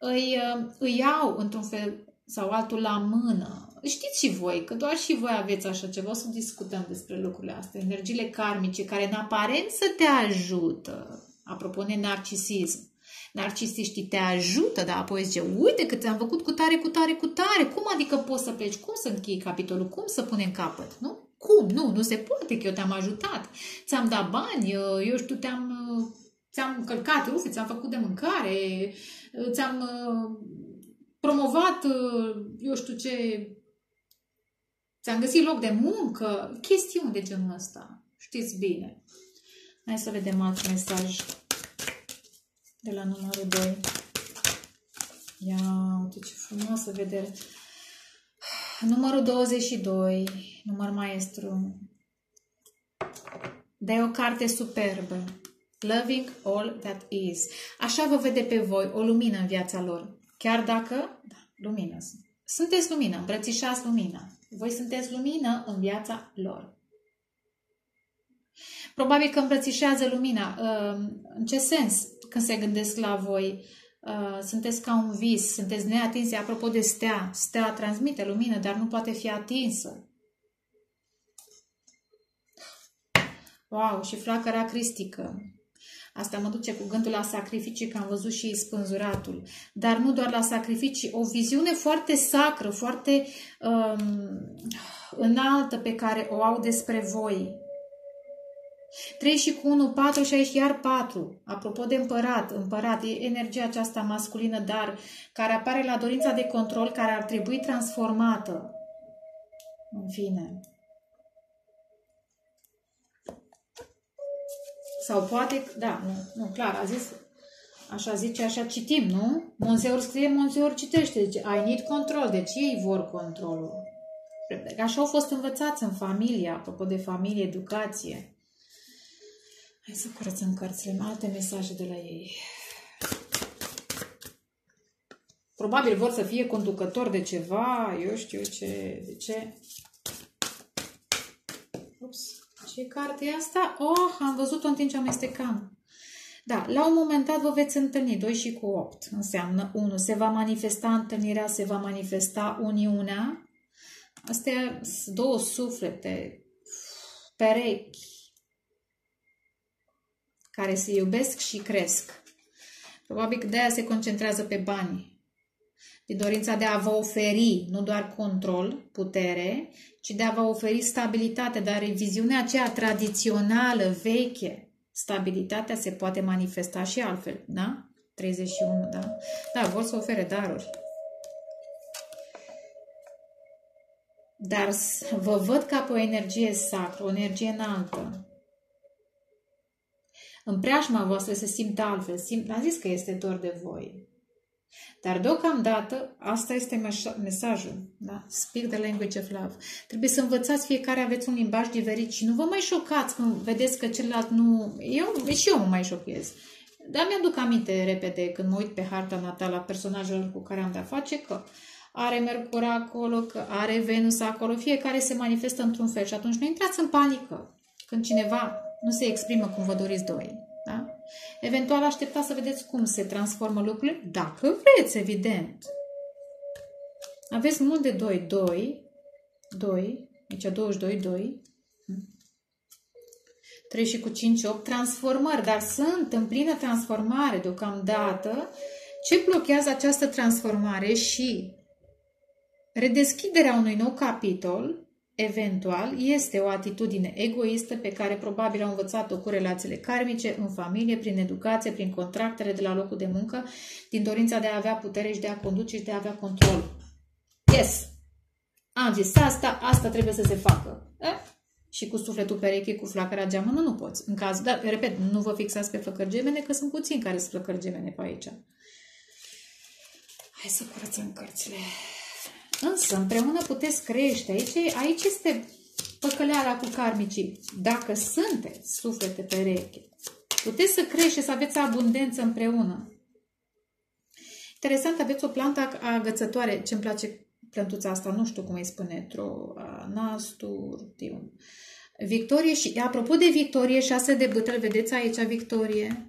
Îi, îi iau într-un fel sau altul la mână. Știți și voi, că doar și voi aveți așa ceva, o să discutăm despre lucrurile astea. Energiile karmice care în aparență te ajută. Apropo de narcisism. Narcisiștii te ajută, dar apoi zice, uite că ți-am făcut cu tare, cu tare, cu tare. Cum adică poți să pleci? Cum să închei capitolul? Cum să punem capăt? Nu? Cum? Nu, nu se poate că eu te-am ajutat. Ți-am dat bani, eu știu, te-am... ți-am încălcat rufe, ți-am făcut de mâncare, ți-am promovat, eu știu ce, ți-am găsit loc de muncă, chestiuni de genul ăsta. Știți bine. Hai să vedem alt mesaj de la numărul doi. Ia uite ce frumoasă vedere. Numărul douăzeci și doi, număr maestru. Dai o carte superbă. Loving all that is. Așa vă vede pe voi, o lumină în viața lor. Chiar dacă, da, lumină. Sunteți lumină, îmbrățișați lumina. Voi sunteți lumină în viața lor. Probabil că îmbrățișează lumina. În ce sens? Când se gândesc la voi, sunteți ca un vis, sunteți neatinse. Apropo de stea, stea transmite lumină, dar nu poate fi atinsă. Wow, și flacăra cristică. Asta mă duce cu gândul la sacrificii, că am văzut și spânzuratul. Dar nu doar la sacrificii, o viziune foarte sacră, foarte um, înaltă pe care o au despre voi. trei și cu unu, patru și aici iar patru. Apropo de împărat, împărat e energia aceasta masculină, dar care apare la dorința de control, care ar trebui transformată. În fine. Sau poate, da, nu, nu, clar, a zis, așa zice, așa citim, nu? Monseor scrie, Monseor citește, zice, I need control, deci ei vor controlul. Așa au fost învățați în familie, apropo de familie, educație. Hai să curățăm cărțile, alte mesaje de la ei. Probabil vor să fie conducători de ceva, eu știu ce, de ce. Ups. Ce carte e asta? Oh, am văzut-o în timp ce amestecam. Da, la un moment dat vă veți întâlni. doi și cu opt înseamnă unu. Se va manifesta întâlnirea, se va manifesta uniunea. Astea sunt două suflete, perechi, care se iubesc și cresc. Probabil că de-aia se concentrează pe bani. De dorința de a vă oferi, nu doar control, putere, ci de a vă oferi stabilitate, dar viziunea aceea tradițională, veche, stabilitatea se poate manifesta și altfel, da? treizeci și unu, da? Da, vor să ofere daruri. Dar vă văd ca pe o energie sacră, o energie înaltă. În preajma voastră se simte altfel, simt, am zis că este dor de voi. Dar deocamdată, asta este mesajul, da? Speak the language of love. Trebuie să învățați, fiecare aveți un limbaj diferit și nu vă mai șocați când vedeți că celălalt nu... Eu, și eu mă mai șochez. Dar mi-aduc aminte repede când mă uit pe harta natală a personajelor cu care am de-a face că are Mercur acolo, că are Venus acolo, fiecare se manifestă într-un fel și atunci nu intrați în panică când cineva nu se exprimă cum vă doriți doi. Da? Eventual așteptați să vedeți cum se transformă lucrurile, dacă vreți, evident. Aveți mult de doi, doi, doi, deci douăzeci și doi, doi, trei și cu cinci, opt, transformări, dar sunt în plină transformare deocamdată. Ce blochează această transformare și redeschiderea unui nou capitol? Eventual, este o atitudine egoistă pe care probabil au învățat-o cu relațiile karmice, în familie, prin educație, prin contractele de la locul de muncă, din dorința de a avea putere și de a conduce și de a avea control. Yes! Am zis asta, asta trebuie să se facă. Da? Și cu sufletul perechii, cu flacăra geamănă, nu poți. În cazul, dar, repet, nu vă fixați pe flăcări gemene, că sunt puțini care sunt flăcări gemene pe aici. Hai să curățăm cărțile. Însă, împreună puteți crește. Aici, aici este păcăleala cu karmicii. Dacă sunteți suflete pereche, puteți să crește, să aveți abundență împreună. Interesant, aveți o plantă agățătoare. Ce-mi place plântuța asta, nu știu cum îi spune. Tronastur, Victorie și, apropo de Victorie, șase de bâtăl, vedeți aici Victorie.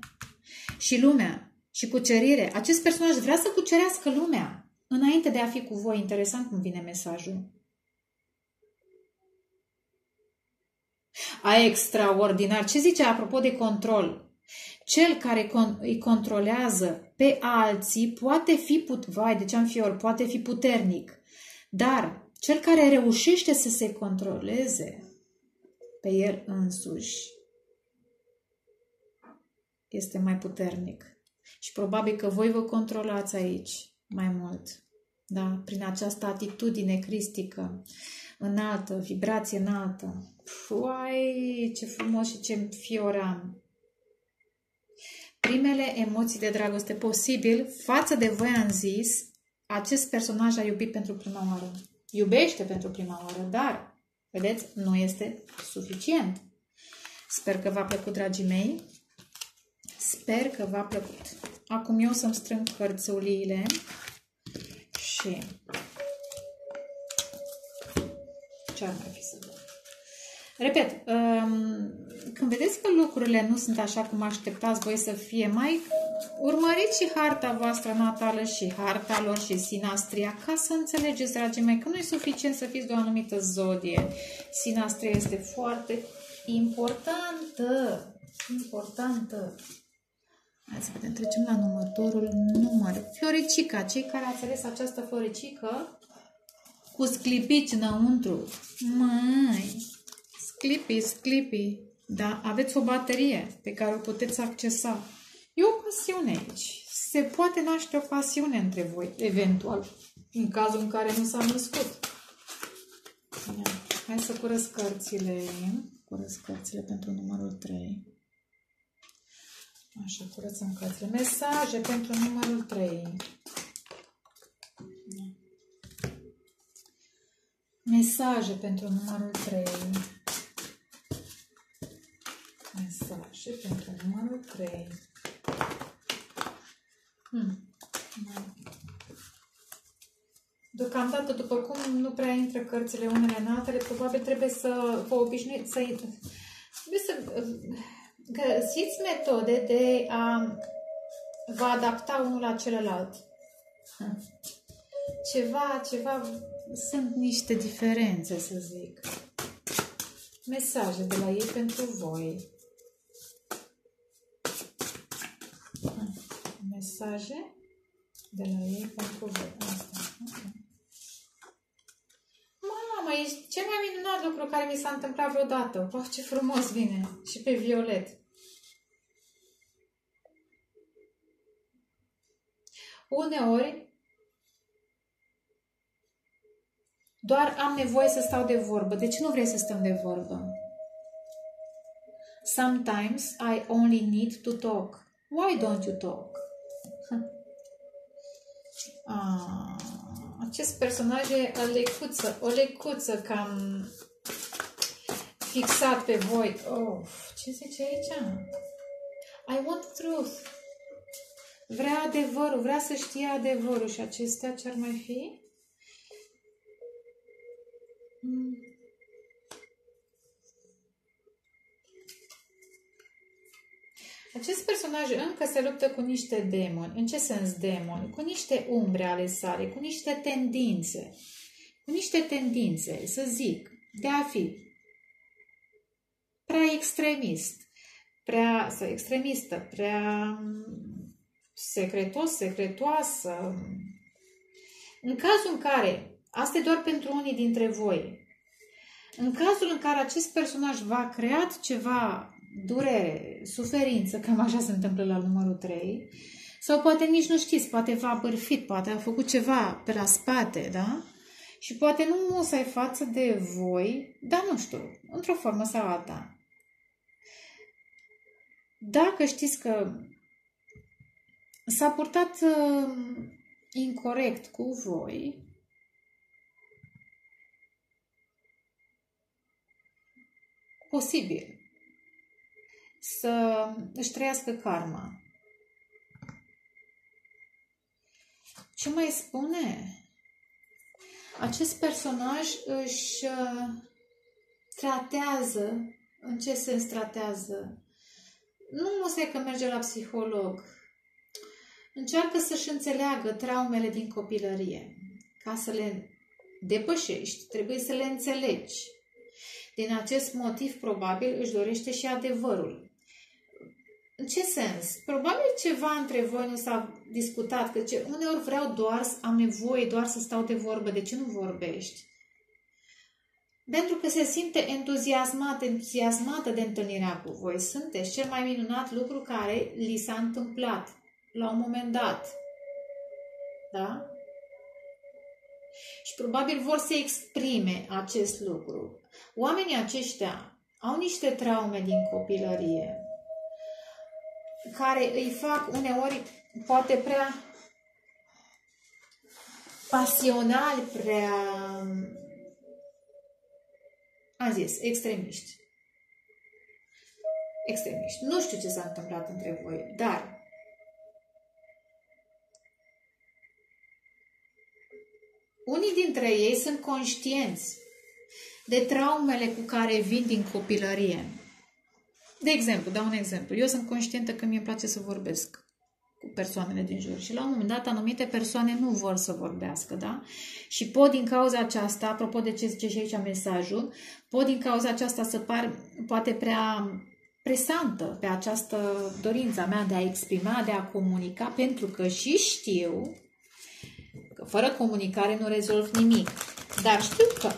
Și lumea, și cucerire. Acest personaj vrea să cucerească lumea. Înainte de a fi cu voi, interesant cum vine mesajul. A, extraordinar! Ce zice apropo de control? Cel care con îi controlează pe alții poate fi, put vai, deci am fior, poate fi puternic, dar cel care reușește să se controleze pe el însuși este mai puternic. Și probabil că voi vă controlați aici mai mult. Da? Prin această atitudine cristică, înaltă, vibrație înaltă. Uai, ce frumos și ce fioram! Primele emoții de dragoste posibil, față de voi am zis, acest personaj a iubit pentru prima oară. Iubește pentru prima oară, dar, vedeți, nu este suficient. Sper că v-a plăcut, dragii mei. Sper că v-a plăcut. Acum eu să-mi strâng cărțuliile și ce ar mai fi să văd? Repet, când vedeți că lucrurile nu sunt așa cum așteptați voi să fie, mai urmăriți și harta voastră natală și harta lor și sinastria, ca să înțelegeți, dragii mei, că nu e suficient să fiți de o anumită zodie. Sinastria este foarte importantă. Importantă. Hai să vedem, trecem la numărătorul număr. Floricica. Cei care ați ales această floricică cu sclipici înăuntru. Măi! Sclipi, sclipi, da? Aveți o baterie pe care o puteți accesa. E o pasiune aici. Se poate naște o pasiune între voi, eventual, în cazul în care nu s-a născut. Ia. Hai să curăț cărțile. Curăț cărțile pentru numărul trei. Așa, curățăm cărțile. Mesaje pentru numărul trei. Ia. Mesaje pentru numărul trei. Mesaje pentru numărul trei. Hmm. Deocamdată, după cum nu prea intră cărțile unele în altele, probabil trebuie să vă obișnuiți să, trebuie să găsiți metode de a vă adapta unul la celălalt. Hmm. Ceva, ceva, sunt niște diferențe, să zic. Mesaje de la ei pentru voi. Mesaje de la ei pentru voi. Asta. Okay. Mamă, e cel mai minunat lucru care mi s-a întâmplat vreodată. Oh, ce frumos vine! Și pe violet. Uneori doar am nevoie să stau de vorbă. De ce nu vrei să stăm de vorbă? Sometimes I only need to talk. Why don't you talk? Ah, acest personaj e o lecuță, o lecuță cam fixat pe voi. Oh, ce zice aici? I want truth. Vrea adevărul, vrea să știe adevărul. Și acestea ce ar mai fi? Acest personaj încă se luptă cu niște demoni. În ce sens demoni? Cu niște umbre ale sale, cu niște tendințe. Cu niște tendințe, să zic, de a fi prea extremist, prea, sau extremistă, prea secretos, secretoasă. În cazul în care, asta e doar pentru unii dintre voi, în cazul în care acest personaj v-a creat ceva durere, suferință, cam așa se întâmplă la numărul trei, sau poate nici nu știți, poate v-a bârfit, poate a făcut ceva pe la spate, da? Și poate nu o să ai față de voi, dar nu știu, într-o formă sau alta. Dacă știți că s-a purtat uh, incorect cu voi, posibil să își trăiască karma. Ce mai spune? Acest personaj își tratează. În ce sens tratează? Nu se că merge la psiholog. Încearcă să-și înțeleagă traumele din copilărie. Ca să le depășești, trebuie să le înțelegi. Din acest motiv, probabil, își dorește și adevărul. În ce sens? Probabil ceva între voi nu s-a discutat, că ce, uneori vreau doar, am nevoie doar să stau de vorbă. De ce nu vorbești? pentru că se simte entuziasmat, entuziasmată de întâlnirea cu voi. Sunteți cel mai minunat lucru care li s-a întâmplat la un moment dat. Da? Și probabil vor să exprime acest lucru. Oamenii aceștia au niște traume din copilărie care îi fac uneori poate prea pasionali, prea, am zis, extremiști. Extremiști. Nu știu ce s-a întâmplat între voi, dar unii dintre ei sunt conștienți de traumele cu care vin din copilărie. De exemplu, dau un exemplu. Eu sunt conștientă că mi-e place să vorbesc cu persoanele din jur și la un moment dat anumite persoane nu vor să vorbească, da? Și pot din cauza aceasta, apropo de ce zice și aici mesajul, pot din cauza aceasta să par poate prea presantă pe această dorința mea de a exprima, de a comunica, pentru că și știu că fără comunicare nu rezolv nimic. Dar știu că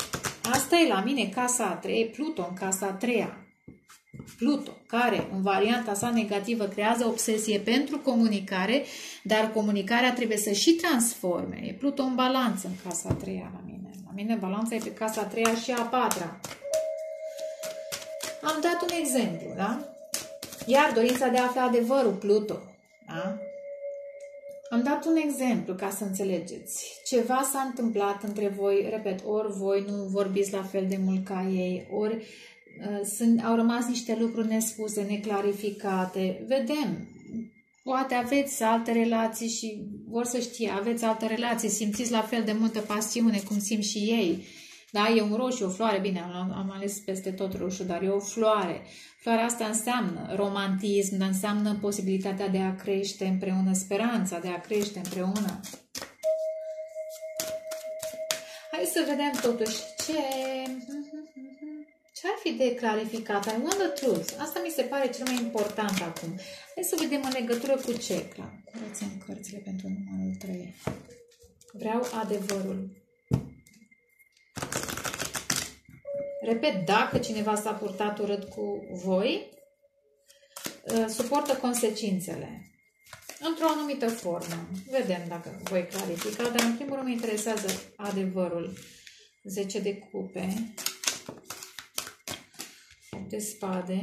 asta e la mine casa a treia, Pluton în casa a treia. Pluton, care în varianta sa negativă creează obsesie pentru comunicare, dar comunicarea trebuie să și transforme. E Pluton în balanță în casa a treia la mine. La mine balanța e pe casa a treia și a patra. Am dat un exemplu, da? Iar dorința de a afla adevărul, Pluton, da? Am dat un exemplu ca să înțelegeți. Ceva s-a întâmplat între voi, repet, ori voi nu vorbiți la fel de mult ca ei, ori uh, sunt, au rămas niște lucruri nespuse, neclarificate. Vedem. Poate aveți alte relații și vor să știe, aveți alte relații, simțiți la fel de multă pasiune cum simt și ei. Da? E un roșu, o floare, bine, am, am ales peste tot roșu, dar e o floare. Floarea asta înseamnă romantism, dar înseamnă posibilitatea de a crește împreună, speranța de a crește împreună. Hai să vedem totuși ce... Ce ar fi de clarificat? I want the truth. Asta mi se pare cel mai important acum. Hai să vedem în legătură cu ce. Curățăm cărțile pentru numărul trei. Vreau adevărul. Repet, dacă cineva s-a purtat urât cu voi, suportă consecințele. Într-o anumită formă. Vedem dacă voi clarifica, dar în primul rând mă interesează adevărul. zece de cupe, opt de spade,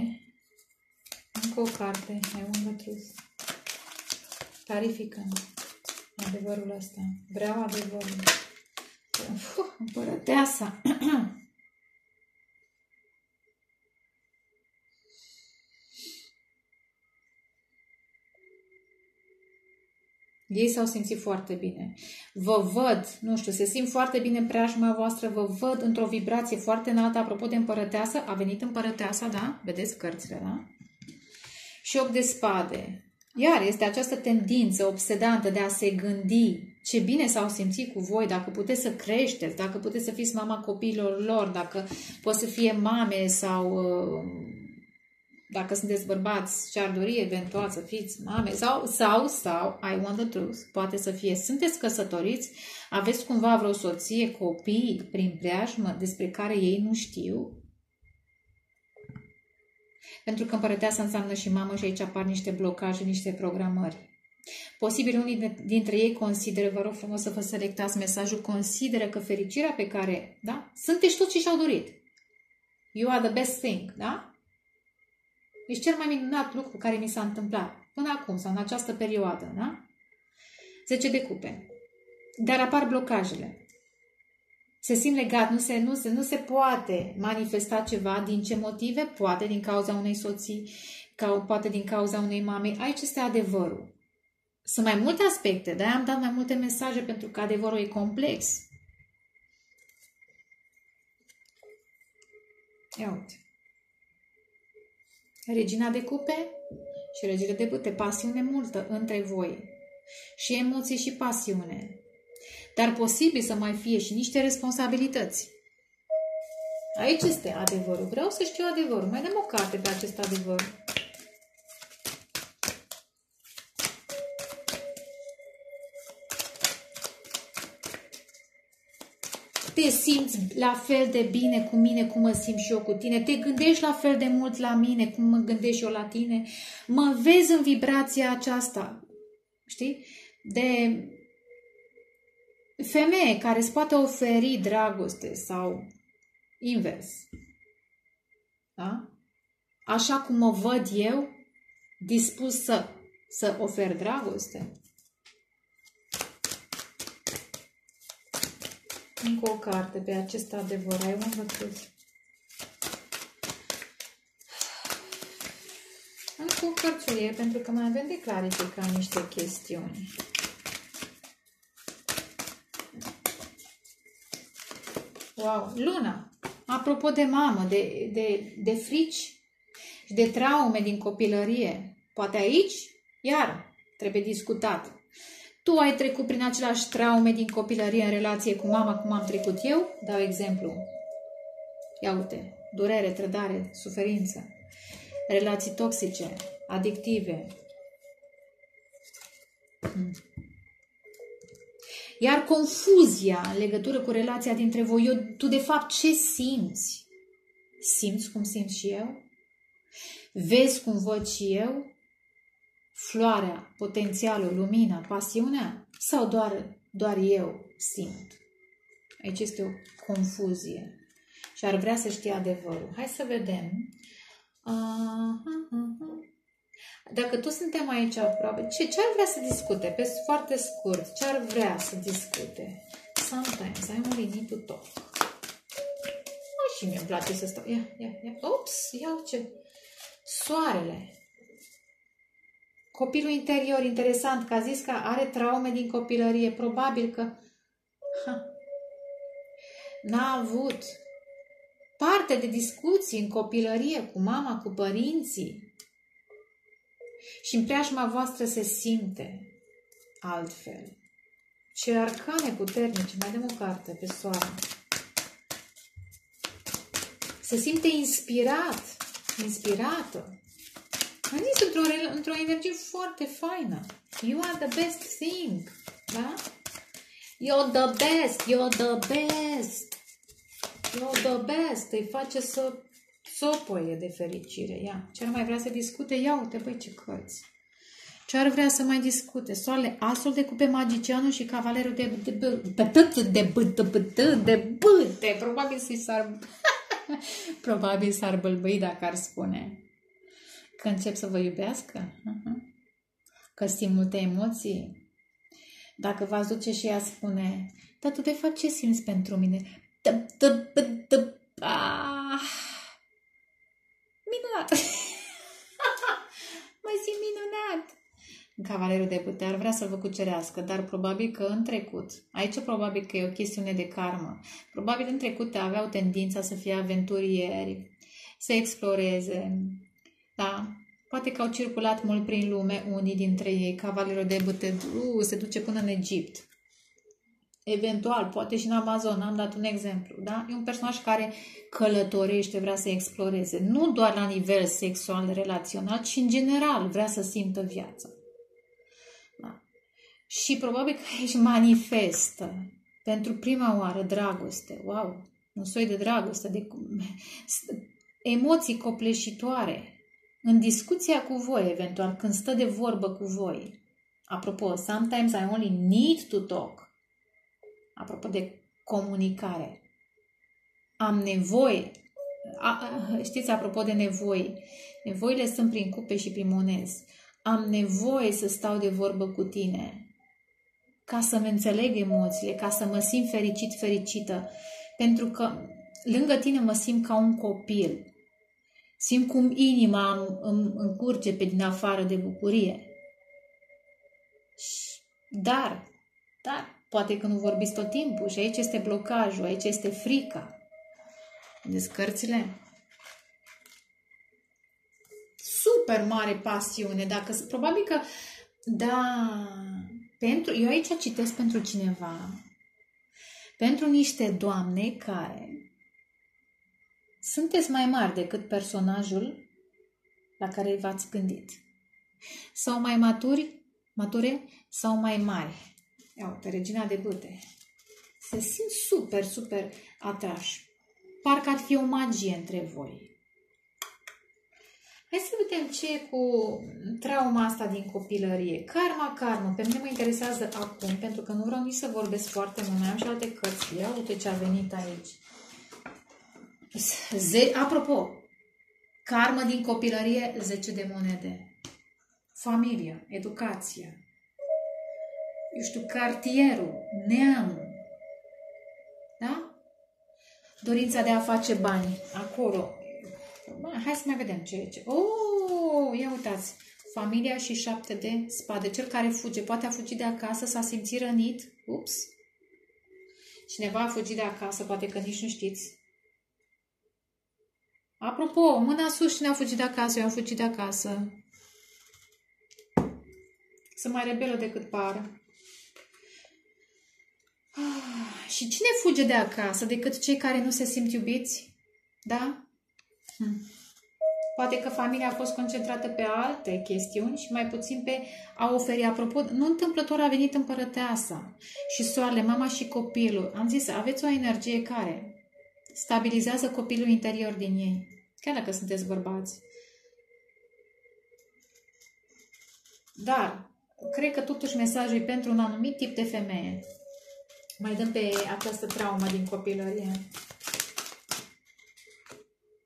încă o carte, mai un mătruz. Clarificăm adevărul ăsta. Vreau adevărul. Uf, împărăteasa! Ei s-au simțit foarte bine. Vă văd, nu știu, se simt foarte bine preajma voastră, vă văd într-o vibrație foarte înaltă. Apropo de împărăteasă, a venit împărăteasa, da? Vedeți cărțile, da? Și opt de spade. Iar este această tendință obsedantă de a se gândi ce bine s-au simțit cu voi, dacă puteți să creșteți, dacă puteți să fiți mama copiilor lor, dacă poți să fie mame sau... Dacă sunteți bărbați, ce-ar dori eventual să fiți mame sau, sau, sau, I want the truth, poate să fie, sunteți căsătoriți, aveți cumva vreo soție, copii prin preajmă despre care ei nu știu? Pentru că împărăteasa înseamnă și mamă și aici apar niște blocaje, niște programări. Posibil unii dintre ei consideră, vă rog frumos să vă selectați mesajul, consideră că fericirea pe care, da, sunteți tot ce și-au dorit. You are the best thing, da? Ești cel mai minunat lucru care mi s-a întâmplat până acum sau în această perioadă, da? zece de cupe. Dar apar blocajele. Se simt legat, nu se, nu, se, nu se poate manifesta ceva. Din ce motive? Poate din cauza unei soții, ca, poate din cauza unei mame. Aici este adevărul. Sunt mai multe aspecte, de-aia am dat mai multe mesaje pentru că adevărul e complex. Ia uite. Regina de cupe și regele de bâte, pasiune multă între voi și emoții și pasiune, dar posibil să mai fie și niște responsabilități. Aici este adevărul, vreau să știu adevărul, mai dăm o carte pe acest adevăr. te simți la fel de bine cu mine, cum mă simt și eu cu tine, te gândești la fel de mult la mine, cum mă gândesc eu la tine, mă vezi în vibrația aceasta, știi, de femeie care îți poate oferi dragoste sau invers, da? Așa cum mă văd eu, dispus să, să ofer dragoste. Încă o carte pe acest adevăr, ai învățat. Încă o cărțuie, pentru că mai avem de clarificat niște chestiuni. Wow! Luna! Apropo de mamă, de, de, de frici și de traume din copilărie, poate aici, iar, trebuie discutat. Tu ai trecut prin aceleași traume din copilărie în relație cu mama, cum am trecut eu? Dau exemplu. Ia uite, durere, trădare, suferință, relații toxice, adictive. Iar confuzia în legătură cu relația dintre voi, eu, tu de fapt ce simți? Simți cum simt și eu? Vezi cum văd și eu? Floarea, potențialul, lumina, pasiunea? Sau doar, doar eu simt? Aici este o confuzie. Și ar vrea să știe adevărul. Hai să vedem. Dacă toți suntem aici aproape, ce, ce ar vrea să discute? Pe foarte scurt, ce ar vrea să discute? Sometimes I'm willing to talk. Mă, și mie îmi place să stau. Ia, ia, ia. Ops, iau ce... Soarele. Copilul interior, interesant, că a zis că are traume din copilărie. Probabil că n-a avut parte de discuții în copilărie cu mama, cu părinții. Și în preajma voastră se simte altfel. Ce arcane puternice. Mai dăm o carte pe soare. Se simte inspirat, inspirată. Am zis, într-o într-o energie foarte faină. You are the best thing. Da? You're the best. You're the best. You're the best. Îi face să sopoie de fericire. Ia. Ce ar mai vrea să discute? Ia uite, băi, ce cărți. Ce ar vrea să mai discute? Soarele, asul de cupe, magicianul și cavalerul de bâte. Probabil s-ar... Probabil s-ar bâlbâi dacă ar spune. Că încep să vă iubească? Că simt multe emoții? Dacă v-ați duce și ea spune, dar tu de fapt ce simți pentru mine? Minunat! Mă simt minunat! Cavalerul de bâte ar vrea să vă cucerească, dar probabil că în trecut, aici probabil că e o chestiune de karmă, probabil în trecut aveau tendința să fie aventurieri, să exploreze. Da, poate că au circulat mult prin lume unii dintre ei, cavalerul de bâte uh, se duce până în Egipt. Eventual, poate și în Amazon, am dat un exemplu, da? E un personaj care călătorește, vrea să exploreze, nu doar la nivel sexual, relațional, ci în general vrea să simtă viața. Da. Și probabil că își manifestă pentru prima oară dragoste, wow, un soi de dragoste, de emoții copleșitoare. În discuția cu voi, eventual, când stă de vorbă cu voi. Apropo, sometimes I only need to talk. Apropo de comunicare. Am nevoie. A, știți, apropo de nevoi. Nevoile sunt prin cupe și prin monezi. Am nevoie să stau de vorbă cu tine. Ca să-mi înțeleg emoțiile, ca să mă simt fericit, fericită. Pentru că lângă tine mă simt ca un copil. Simt cum inima îmi încurge pe din afară de bucurie. Dar, dar, poate că nu vorbiți tot timpul și aici este blocajul, aici este frica. Vedeți cărțile? Super mare pasiune. Dacă, probabil că, da, pentru, eu aici citesc pentru cineva, pentru niște doamne care... Sunteți mai mari decât personajul la care v-ați gândit. Sau mai maturi, mature, sau mai mari. Ia uite, regina de bâte. se simt super, super atrași. Parcă ar fi o magie între voi. Hai să vedem ce e cu trauma asta din copilărie. Karma, karma. Pe mine mă interesează acum, pentru că nu vreau nici să vorbesc foarte mult. Mai am și alte cărți. Ia uite ce a venit aici. Ze Apropo, karma din copilărie, zece de monede. Familia, educația, eu știu, cartierul, neamul, da? Dorința de a face bani, acolo. Hai să mai vedem ce e. Oh, ia uitați, familia și șapte de spade. Cel care fuge, poate a fugit de acasă, s-a simțit rănit. Ups! Cineva a fugit de acasă, poate că nici nu știți. Apropo, mâna sus, cine a fugit de acasă? Eu am fugit de acasă. Sunt mai rebelă decât par. Ah, și cine fuge de acasă decât cei care nu se simt iubiți? Da? Hmm. Poate că familia a fost concentrată pe alte chestiuni și mai puțin pe a oferi. Apropo, nu întâmplător a venit împărăteasa și soarele, mama și copilul. Am zis, aveți o energie care stabilizează copilul interior din ei. Chiar dacă sunteți bărbați. Dar, cred că totuși mesajul e pentru un anumit tip de femeie. Mai dăm pe această traumă din copilărie.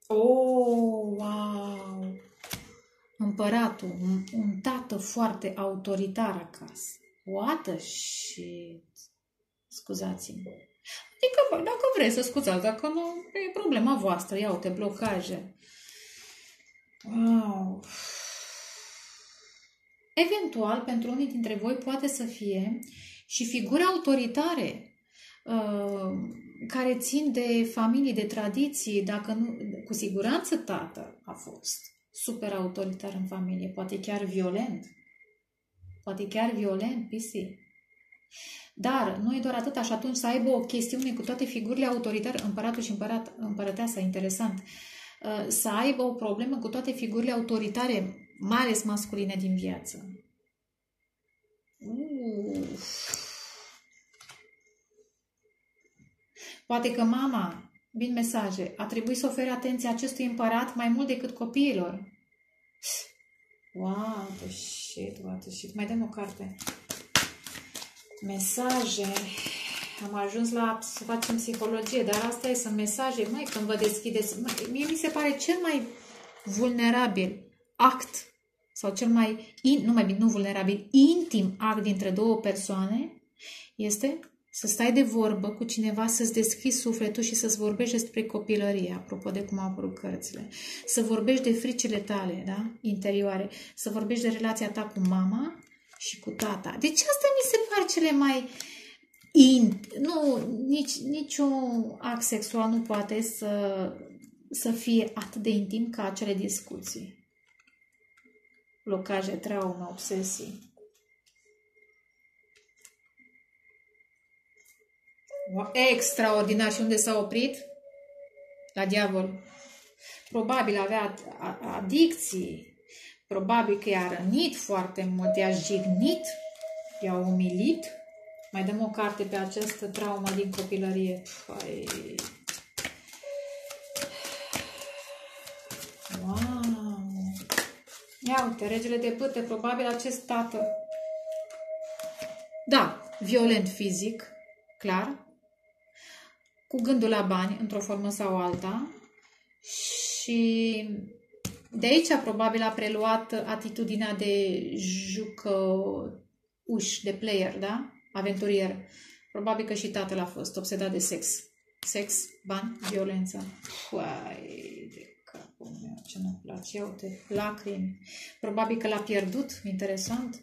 Oh, wow! Împăratul, un, un tată foarte autoritar acasă. What the shit! Scuzați-mă. Adică, dacă vreți să scuzați, dacă nu, e problema voastră. Ia uite, blocaje. Wow! Eventual, pentru unii dintre voi, poate să fie și figuri autoritare uh, care țin de familii, de tradiții, dacă nu, cu siguranță tată a fost super autoritar în familie, poate chiar violent, poate chiar violent, pisic. Dar nu e doar atât, și atunci să aibă o chestiune cu toate figurile autoritare, împăratul și împărat, împărăteasa, interesant, uh, să aibă o problemă cu toate figurile autoritare, mai ales masculine din viață. Uf. Poate că mama, vin mesaje, a trebuit să ofere atenție acestui împărat mai mult decât copiilor. Wow, shit, what the shit. Mai dăm o carte. Mesaje. Am ajuns la să facem psihologie, dar asta e, sunt mesaje. Măi, când vă deschideți, măi, mie mi se pare cel mai vulnerabil act sau cel mai, in, nu mai bine, nu vulnerabil, intim act dintre două persoane este să stai de vorbă cu cineva, să-ți deschizi sufletul și să-ți vorbești despre copilărie, apropo de cum au apărut cărțile. Să vorbești de fricile tale, da? Interioare. Să vorbești de relația ta cu mama și cu tata. Deci asta mi se pare cele mai... In, nu, nici, niciun act sexual nu poate să, să fie atât de intim ca acele discuții. Blocaje, traumă, obsesii. Extraordinar! Și unde s-a oprit? La diavol. Probabil avea adicții, probabil că i-a rănit foarte mult, i-a jignit, i-a umilit. Mai dăm o carte pe această traumă din copilărie. Păi... Wow. Ia uite, regele de pâte, probabil acest tată. Da, violent fizic, clar, cu gândul la bani, într-o formă sau alta. Și de aici probabil a preluat atitudinea de jucăuș, de player, da? Aventurier. Probabil că și tatăl a fost obsedat de sex. Sex, bani, violență. Uai, de capul meu, ce nu-mi place. Ia uite, lacrimi. Probabil că l-a pierdut, interesant.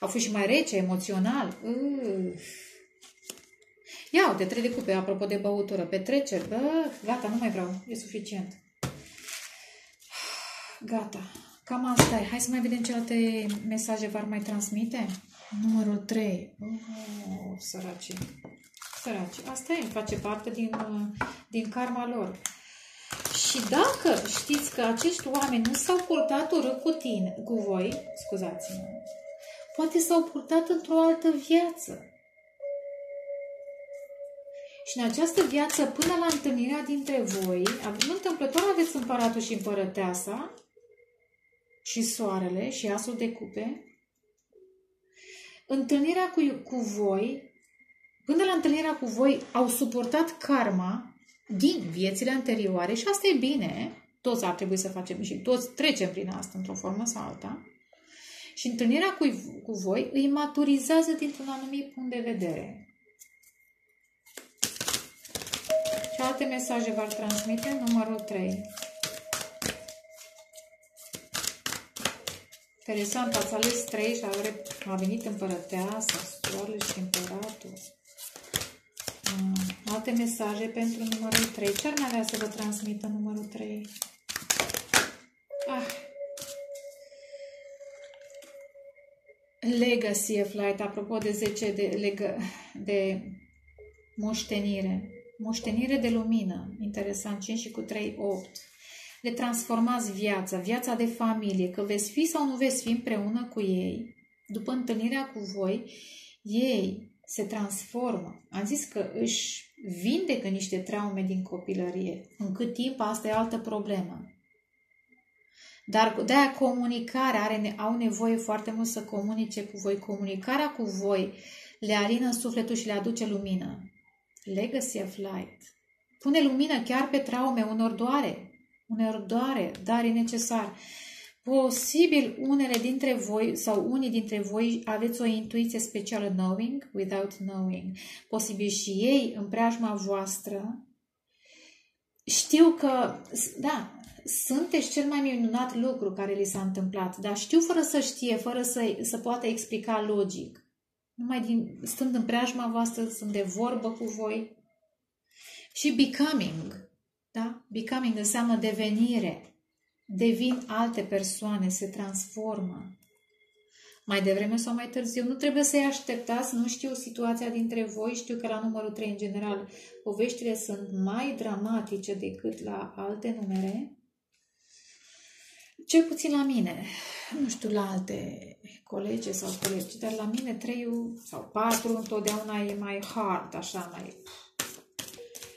A fost și mai rece, emoțional. Uf. Ia uite, trei de cupe, apropo de băutură. Petreceri, bă, gata, nu mai vreau, e suficient. Gata, cam asta e. Hai să mai vedem ce alte mesaje v-ar mai transmite. Numărul trei. Oh, săraci. Săraci. Asta e, face parte din, din karma lor. Și dacă știți că acești oameni nu s-au purtat urât cu tine, cu voi, scuzați-mă, poate s-au purtat într-o altă viață. Și în această viață, până la întâlnirea dintre voi, nu întâmplător aveți împăratul și împărăteasa și soarele și asul de cupe. Întâlnirea cu, cu voi, până la întâlnirea cu voi, au suportat karma din viețile anterioare și asta e bine. Toți ar trebui să facem și toți trecem prin asta într-o formă sau alta. Și întâlnirea cu, cu voi îi maturizează dintr-un anumit punct de vedere. Ce alte mesaje v-ar transmite? Numărul trei. Interesant, ați ales trei și a venit împărăteasa, soarele și împăratul. Alte mesaje pentru numărul trei. Ce ar mai avea să vă transmită numărul trei? Ah. Legacy of Light, apropo de zece de, de moștenire. Moștenire de lumină. Interesant, cinci și cu trei, opt. Le transformați viața, viața de familie, că veți fi sau nu veți fi împreună cu ei. După întâlnirea cu voi, ei se transformă. Am zis că își vindecă niște traume din copilărie. În cât timp, asta e altă problemă. Dar de-aia comunicarea are, au nevoie foarte mult să comunice cu voi. Comunicarea cu voi le alină sufletul și le aduce lumină. Legacy of Light. Pune lumină chiar pe traume, unor doare. Unor doare, dar e necesar. Posibil unele dintre voi sau unii dintre voi aveți o intuiție specială, knowing without knowing. Posibil și ei în preajma voastră știu că, da, sunteți cel mai minunat lucru care li s-a întâmplat, dar știu fără să știe, fără să, să poată explica logic. Numai din, stând în preajma voastră, sunt de vorbă cu voi. Și becoming, da? Becoming înseamnă devenire. Devin alte persoane, se transformă. Mai devreme sau mai târziu. Nu trebuie să-i așteptați, nu știu situația dintre voi, știu că la numărul trei, în general, poveștile sunt mai dramatice decât la alte numere. Cel puțin la mine, nu știu la alte colege sau colegi, dar la mine trei sau patru întotdeauna e mai hard, așa mai...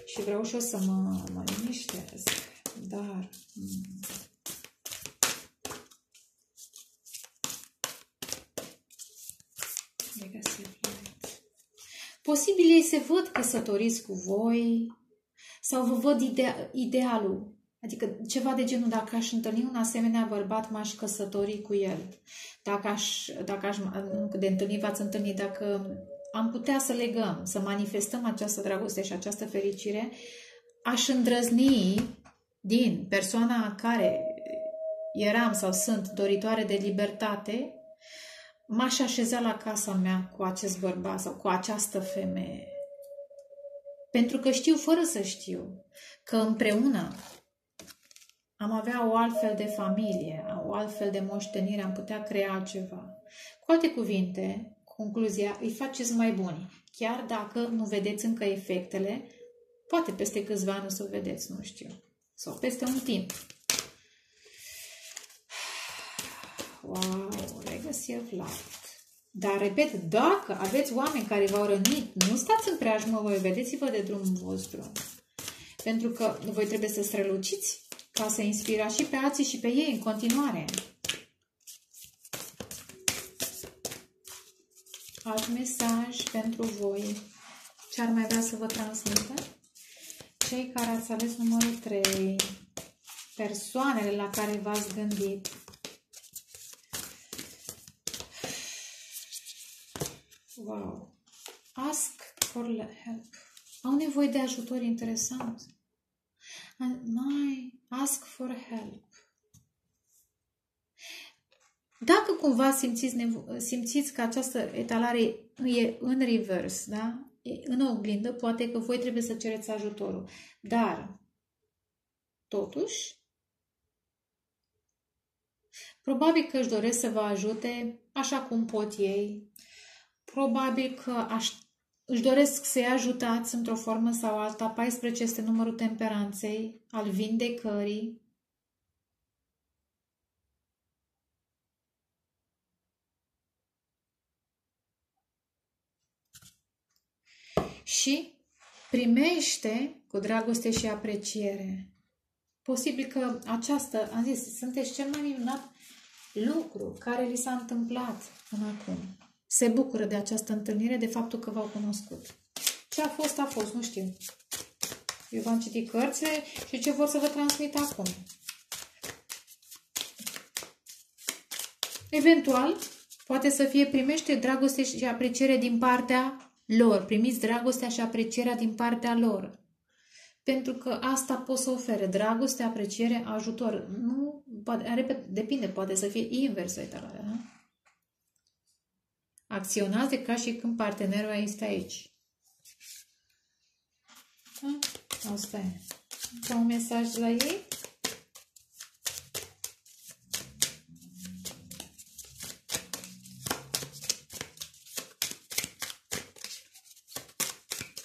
Și vreau și eu să mă, mă liniștez, dar... Posibil ei se văd căsătoriți cu voi sau vă văd ide idealul. Adică ceva de genul, dacă aș întâlni un asemenea bărbat, m-aș căsători cu el. Dacă aș, dacă aș de întâlni, v-ați întâlnit, dacă am putea să legăm, să manifestăm această dragoste și această fericire, aș îndrăzni din persoana care eram sau sunt doritoare de libertate, m-aș așeza la casa mea cu acest bărbat sau cu această femeie. Pentru că știu, fără să știu, că împreună am avea o altfel de familie, o altfel de moștenire, am putea crea ceva. Cu alte cuvinte, concluzia, îi faceți mai buni. Chiar dacă nu vedeți încă efectele, poate peste câțiva ani o să vedeți, nu știu. Sau peste un timp. Wow, Legacy of Light. Dar, repet, dacă aveți oameni care v-au rănit, nu stați în preajmă, voi vedeți-vă de drumul vostru. Pentru că voi trebuie să străluciți ca să inspirați și pe alții și pe ei în continuare. Alt mesaj pentru voi. Ce ar mai vrea să vă transmită? Cei care ați ales numărul trei. Persoanele la care v-ați gândit. Wow! Ask for help. Au nevoie de ajutor, interesant. Mai ask for help. Dacă cumva simțiți, simțiți că această etalare e în revers, da? E în oglindă, poate că voi trebuie să cereți ajutorul. Dar, totuși, probabil că își doresc să vă ajute așa cum pot ei. Probabil că aș, își doresc să-i ajutați într-o formă sau alta. paisprezece este numărul temperanței, al vindecării. Și primește cu dragoste și apreciere. Posibil că aceasta, am zis, sunteți cel mai minunat lucru care li s-a întâmplat până acum. Se bucură de această întâlnire, de faptul că v-au cunoscut. Ce a fost, a fost, nu știu. Eu v-am citit cărțile și ce vor să vă transmit acum. Eventual, poate să fie primește dragoste și apreciere din partea lor. Primiți dragostea și aprecierea din partea lor. Pentru că asta pot să ofere. Dragoste, apreciere, ajutor. Nu, poate, repet, depinde, poate să fie invers o etalare, da? Acționați de ca și când partenerul este aici. Da? Asta e. Ca un mesaj la ei.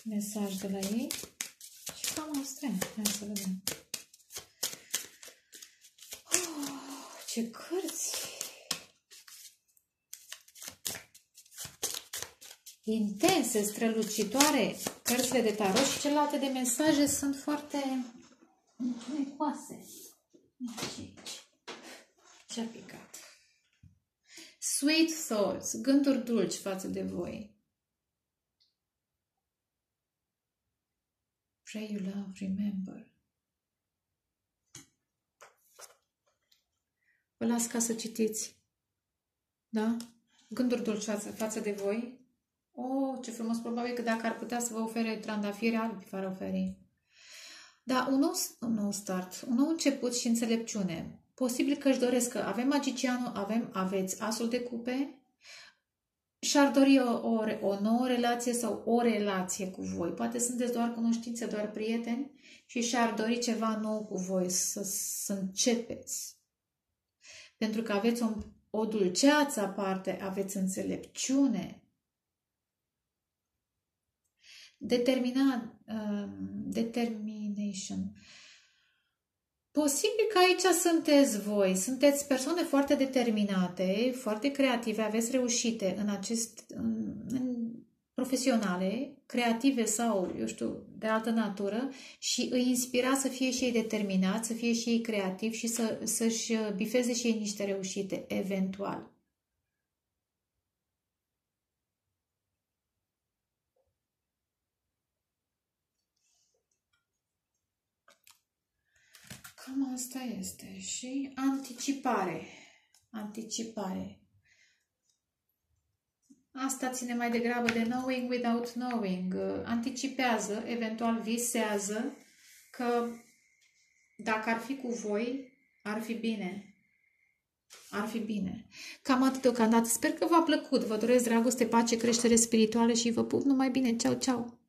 Mesaj de la ei. Și cam asta e. Hai să vedem. Oh, ce cărți! Intense, strălucitoare. Cărțile de tarot și celelalte de mesaje sunt foarte necoase. Ce-a picat? Sweet thoughts, gânduri dulci față de voi. Pray you love, remember. Vă las ca să citiți. Da? Gânduri dulci față de voi. Oh, ce frumos! Probabil că dacă ar putea să vă ofere trandafiri albi, v-ar oferi. Da, un nou, un nou start, un nou început și înțelepciune. Posibil că își doresc, că avem magicianul, avem, aveți asul de cupe și-ar dori o, o, o nouă relație sau o relație cu voi. Poate sunteți doar cunoștințe, doar prieteni și și-ar dori ceva nou cu voi, să, să începeți. Pentru că aveți o, o dulceață aparte, aveți înțelepciune. Determinat, uh, determination. Posibil că aici sunteți voi, sunteți persoane foarte determinate, foarte creative, aveți reușite în acest, în, în profesionale, creative sau, eu știu, de altă natură și îi inspira să fie și ei determinați, să fie și ei creativi și să, să-și bifeze și ei niște reușite, eventual. Cam asta este. Și anticipare. Anticipare. Asta ține mai degrabă de knowing without knowing. Anticipează, eventual visează că dacă ar fi cu voi, ar fi bine. Ar fi bine. Cam atât deocamdată. Sper că v-a plăcut. Vă doresc dragoste, pace, creștere spirituală și vă pup numai bine. Ceau, ceau!